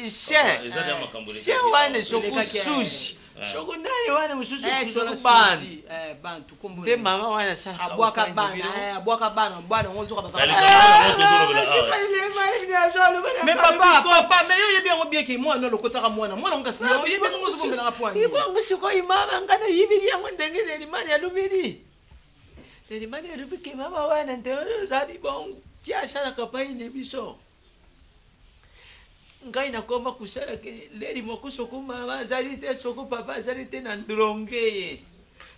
Isha. Isha wana shoku Souzy. Shogunda yone mususu kubani bantu kumbuye te mama wana sana abwaka bana bwana ngonzoka bazala mais papa mais yo yebi ngo bieki mwana lokotaka mwana ngasi yebi ngo sokombela ngapwani ibo musiko imama ngana yibili yango ndengele limani alubili limani alubiki mama wana ndero zali bon tiasha na kapaine biso ngai nakoma kusala ke leri mokusoko mama zalite soko papa zalite na ndronge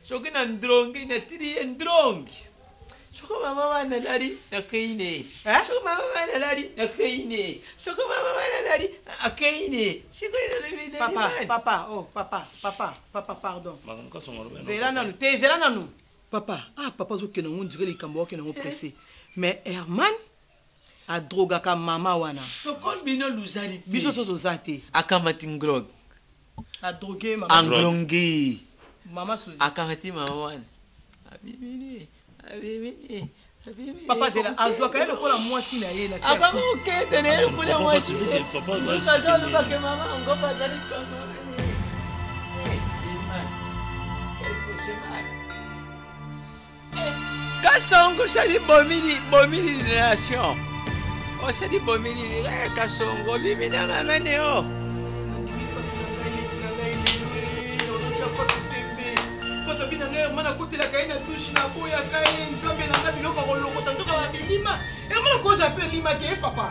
soko na ndronge na tiri ndronge soko mama wana lari na keine soko mama wana lari na keine soko mama wana lari na keine soko lari papa papa oh papa papa papa pardon zela na nu papa ah papa zo ke na ngundire likambo ke na ngopressé mais Herman a droga ka mama wana sokol bino luzali biso sozo zate akamati ngrog a drogué mama anglongi mama Souzy akamati mama wana abimini papa zela azwa ka lokola mwasi na ye na se akama okete na lokola mwasi papa zela ba ke mama ngopa zali kama kasongo sali bomini relation o sali bomini ya kasongo bimina mamene o foto binanga mana kutila kaina tushi na boya kaina nzambe na nabilo ko lokota ndoka ba bilima e mana ko za pe lima ke papa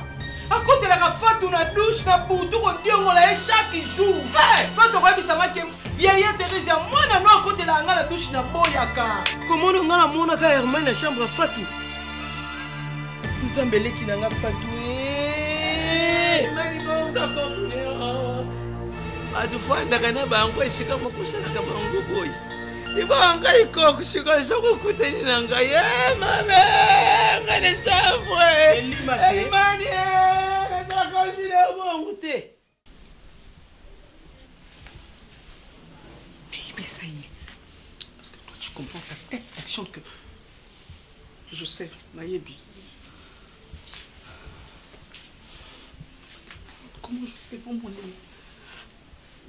akotela ka fatu na douche na butu ko ndiongola e chaque jour foto ko bisama ke Yaya Theresia, moi je suis à côté de la douche na boyaka. Comment on a mon cas Herman la chambre Fatou? Nous sommes belés qui n'a pas Fatou. Mais bon, d'accord. À tout fois, Dagana Bango, c'est comme un cousin à Cabango Boy. Il va en caille coq, c'est comme ça qu'on coûte une langue. Ma mère, elle est chambre. Elle est manière, elle est manière, elle est mais Saïd, parce que toi tu comprends la telle action que je sais, Naïebi. Comment je fais pour mon ami?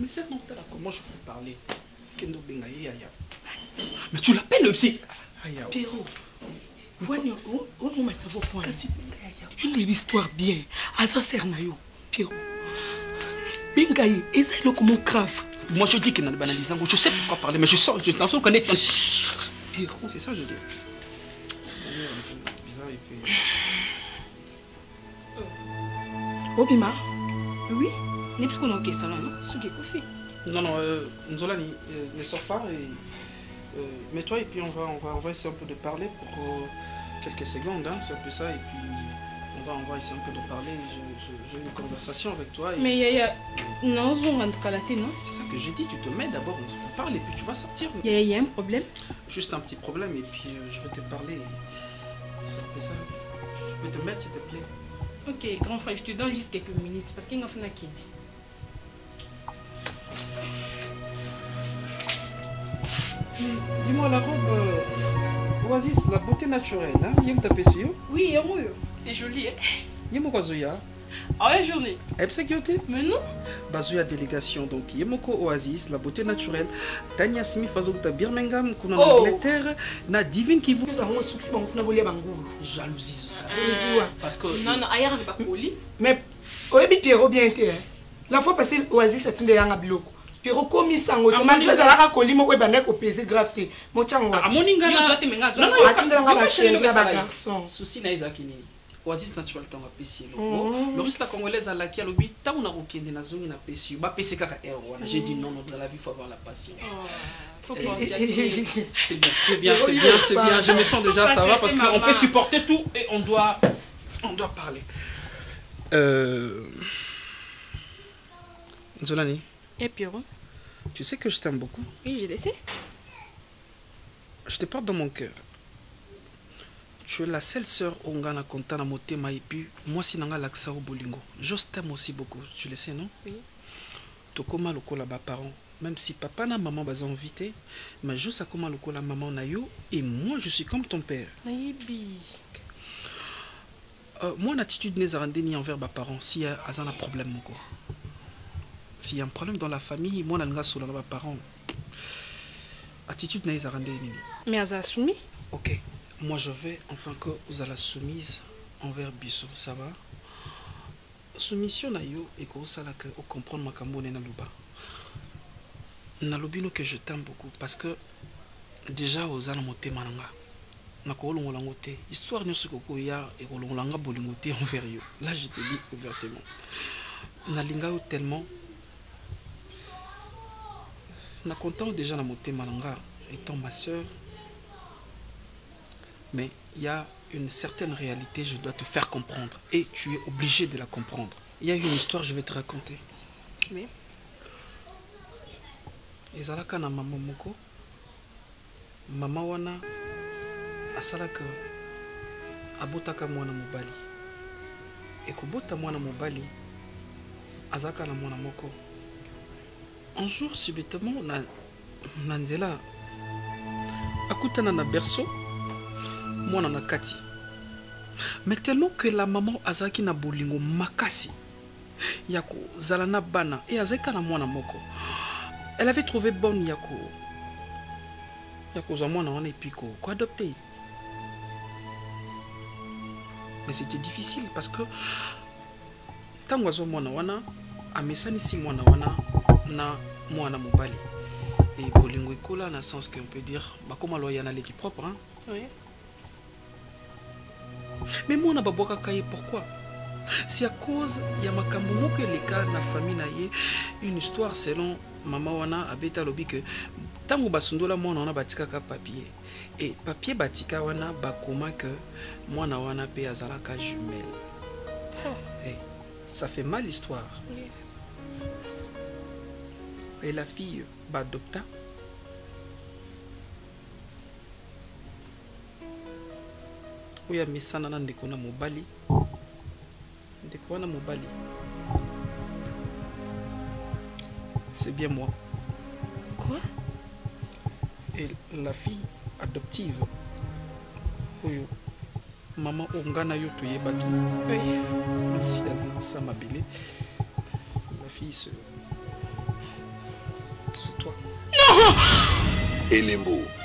Mais cette note là, comment je peux parler? Kendo Bengaïe, Aya. Mais tu l'appelles le psy? Aya. Pierrot. On ne m'a pas dit point. Une histoire bien. Azo Sernayo. Pierrot. Bengaïe, et ça le comment grave. Moi je dis qu'il n'a pas banalisé, je sais pourquoi parler, mais je sens, je t'en sens qu'on est. C'est ça, je dis. Obima ? Oui ? Les psychos n'ont qu'à ça, non ? C'est ce qu'on fait. Non, non, Nzolani, ne sors pas et. Mets-toi et puis on va essayer un peu de parler pour quelques secondes, hein, c'est un peu ça, et puis. On va essayer un peu de parler, j'ai une conversation avec toi. Et... Mais Yaya, non, on rentre à la tête, non? C'est ça que j'ai dit, tu te mets d'abord, on parle et puis tu vas sortir. Yaya, il y a un problème? Juste un petit problème et puis je vais te parler. Et... Ça. Je peux te mettre s'il te plaît? Ok, grand frère, je te donne juste quelques minutes parce qu'il y a un enfant qui dit. Dis-moi la robe, Oasis, la beauté naturelle, hein? Il y a un tapessio? Oui, heureux. C'est joli, hein? Il y a ah ouais, journée. Mais non. Bazuya délégation, donc il y a Oasis, la beauté naturelle. Tania Smith, Fazouta Birmingham, Kuna Angleterre, na divine qui vous. Nous avons succès, on a volé Bangou. Jalousie, ça. Parce que. Non, non, ailleurs, on n'est pas poli. Mais, Oebi Pierrot, bien été, hein? La fois passée, Oasis a tendé à bloc. Pierrot, comme il s'en va, malgré la colline, on va peser grave. Mon chango. Ah, mon ingénieur, Oasis naturel tant à Pessi. Le russe la congolaise à laquelle l'obit tant on a aucun des nations n'a Pessi. Bah Pessi car j'ai dit non dans la vie faut avoir la patience. Faut penser à tout. C'est bien. Je me sens déjà ça va parce qu'on peut supporter tout et on doit parler. Nzolani. Et Pierrot. Tu sais que je t'aime beaucoup. Oui, je le sais. Je te porte dans mon cœur. Tu es la seule sœur ongana contana motema et puis moi si nanga laksa au bolingo. Je t'aime aussi beaucoup, tu le sais non? Oui. Tokoma lokola ba parents, même si papa na maman bas invité, mais je sais comment lokola maman na yo et moi je suis comme ton père. Oui. Moi l'attitude n'est ni envers ba parents si azana problème moko. S'il y a un problème dans la famille, moi nanga solanga ba parents. Attitude n'est ni. Mais azana soumis. OK. Moi je vais enfin que vous allez soumise envers Bissot, ça va? Soumission na yo et que vous allez comprendre ma camboune na luba. Na lubino que je t'aime beaucoup parce que déjà vous allez monter mananga. Na kolongo langote. Histoire ne se cocoya et kolongo langa bolingote envers yo. Là je te dis ouvertement. nalinga yo tellement na content déjà na motema nanga étant ma sœur, mais il y a une certaine réalité, je dois te faire comprendre et tu es obligé de la comprendre. Il y a une histoire, je vais te raconter. Oui. Ezalaka na maman moko, maman wana asalaka abotaka mwana mobali, et kobota mwana mobali azaka na mwana moko. Un jour subitement na nzela akutana na berceau mwana na kati, mais tellement que la maman azaki na bolingo makasi yako zalana bana et azaka na mwana moko. Elle avait trouvé bonne Yako Zamwana en épico, quoi adopter. Mais c'était difficile parce que Tango Zamwana wana, Amesani si mwana wana, na mwana mobali. Et bolingo ekola, dans le sens qu'on peut dire, bah comme alors il y en a l'équipe propre, hein. Oui. Mais moi on a baboka kaye pourquoi? C'est à cause y a ma kambomo que les cas na famille naie une histoire selon maman wana abeta lobi que tango basundola mwana wana batika ka papier et papier batika wana bakoma que mwana wana pe azala ka jumelle. Hey, ça fait mal l'histoire. Et la fille badopta. Oya misana na ndeko na mobali. Ndeko na mobali. C'est bien moi. Quoi? Et la fille adoptive. Oyo. Maman ongana yo toye batu. Oui. Même si ça m'a belé. La fille se toi. Non! Elembo.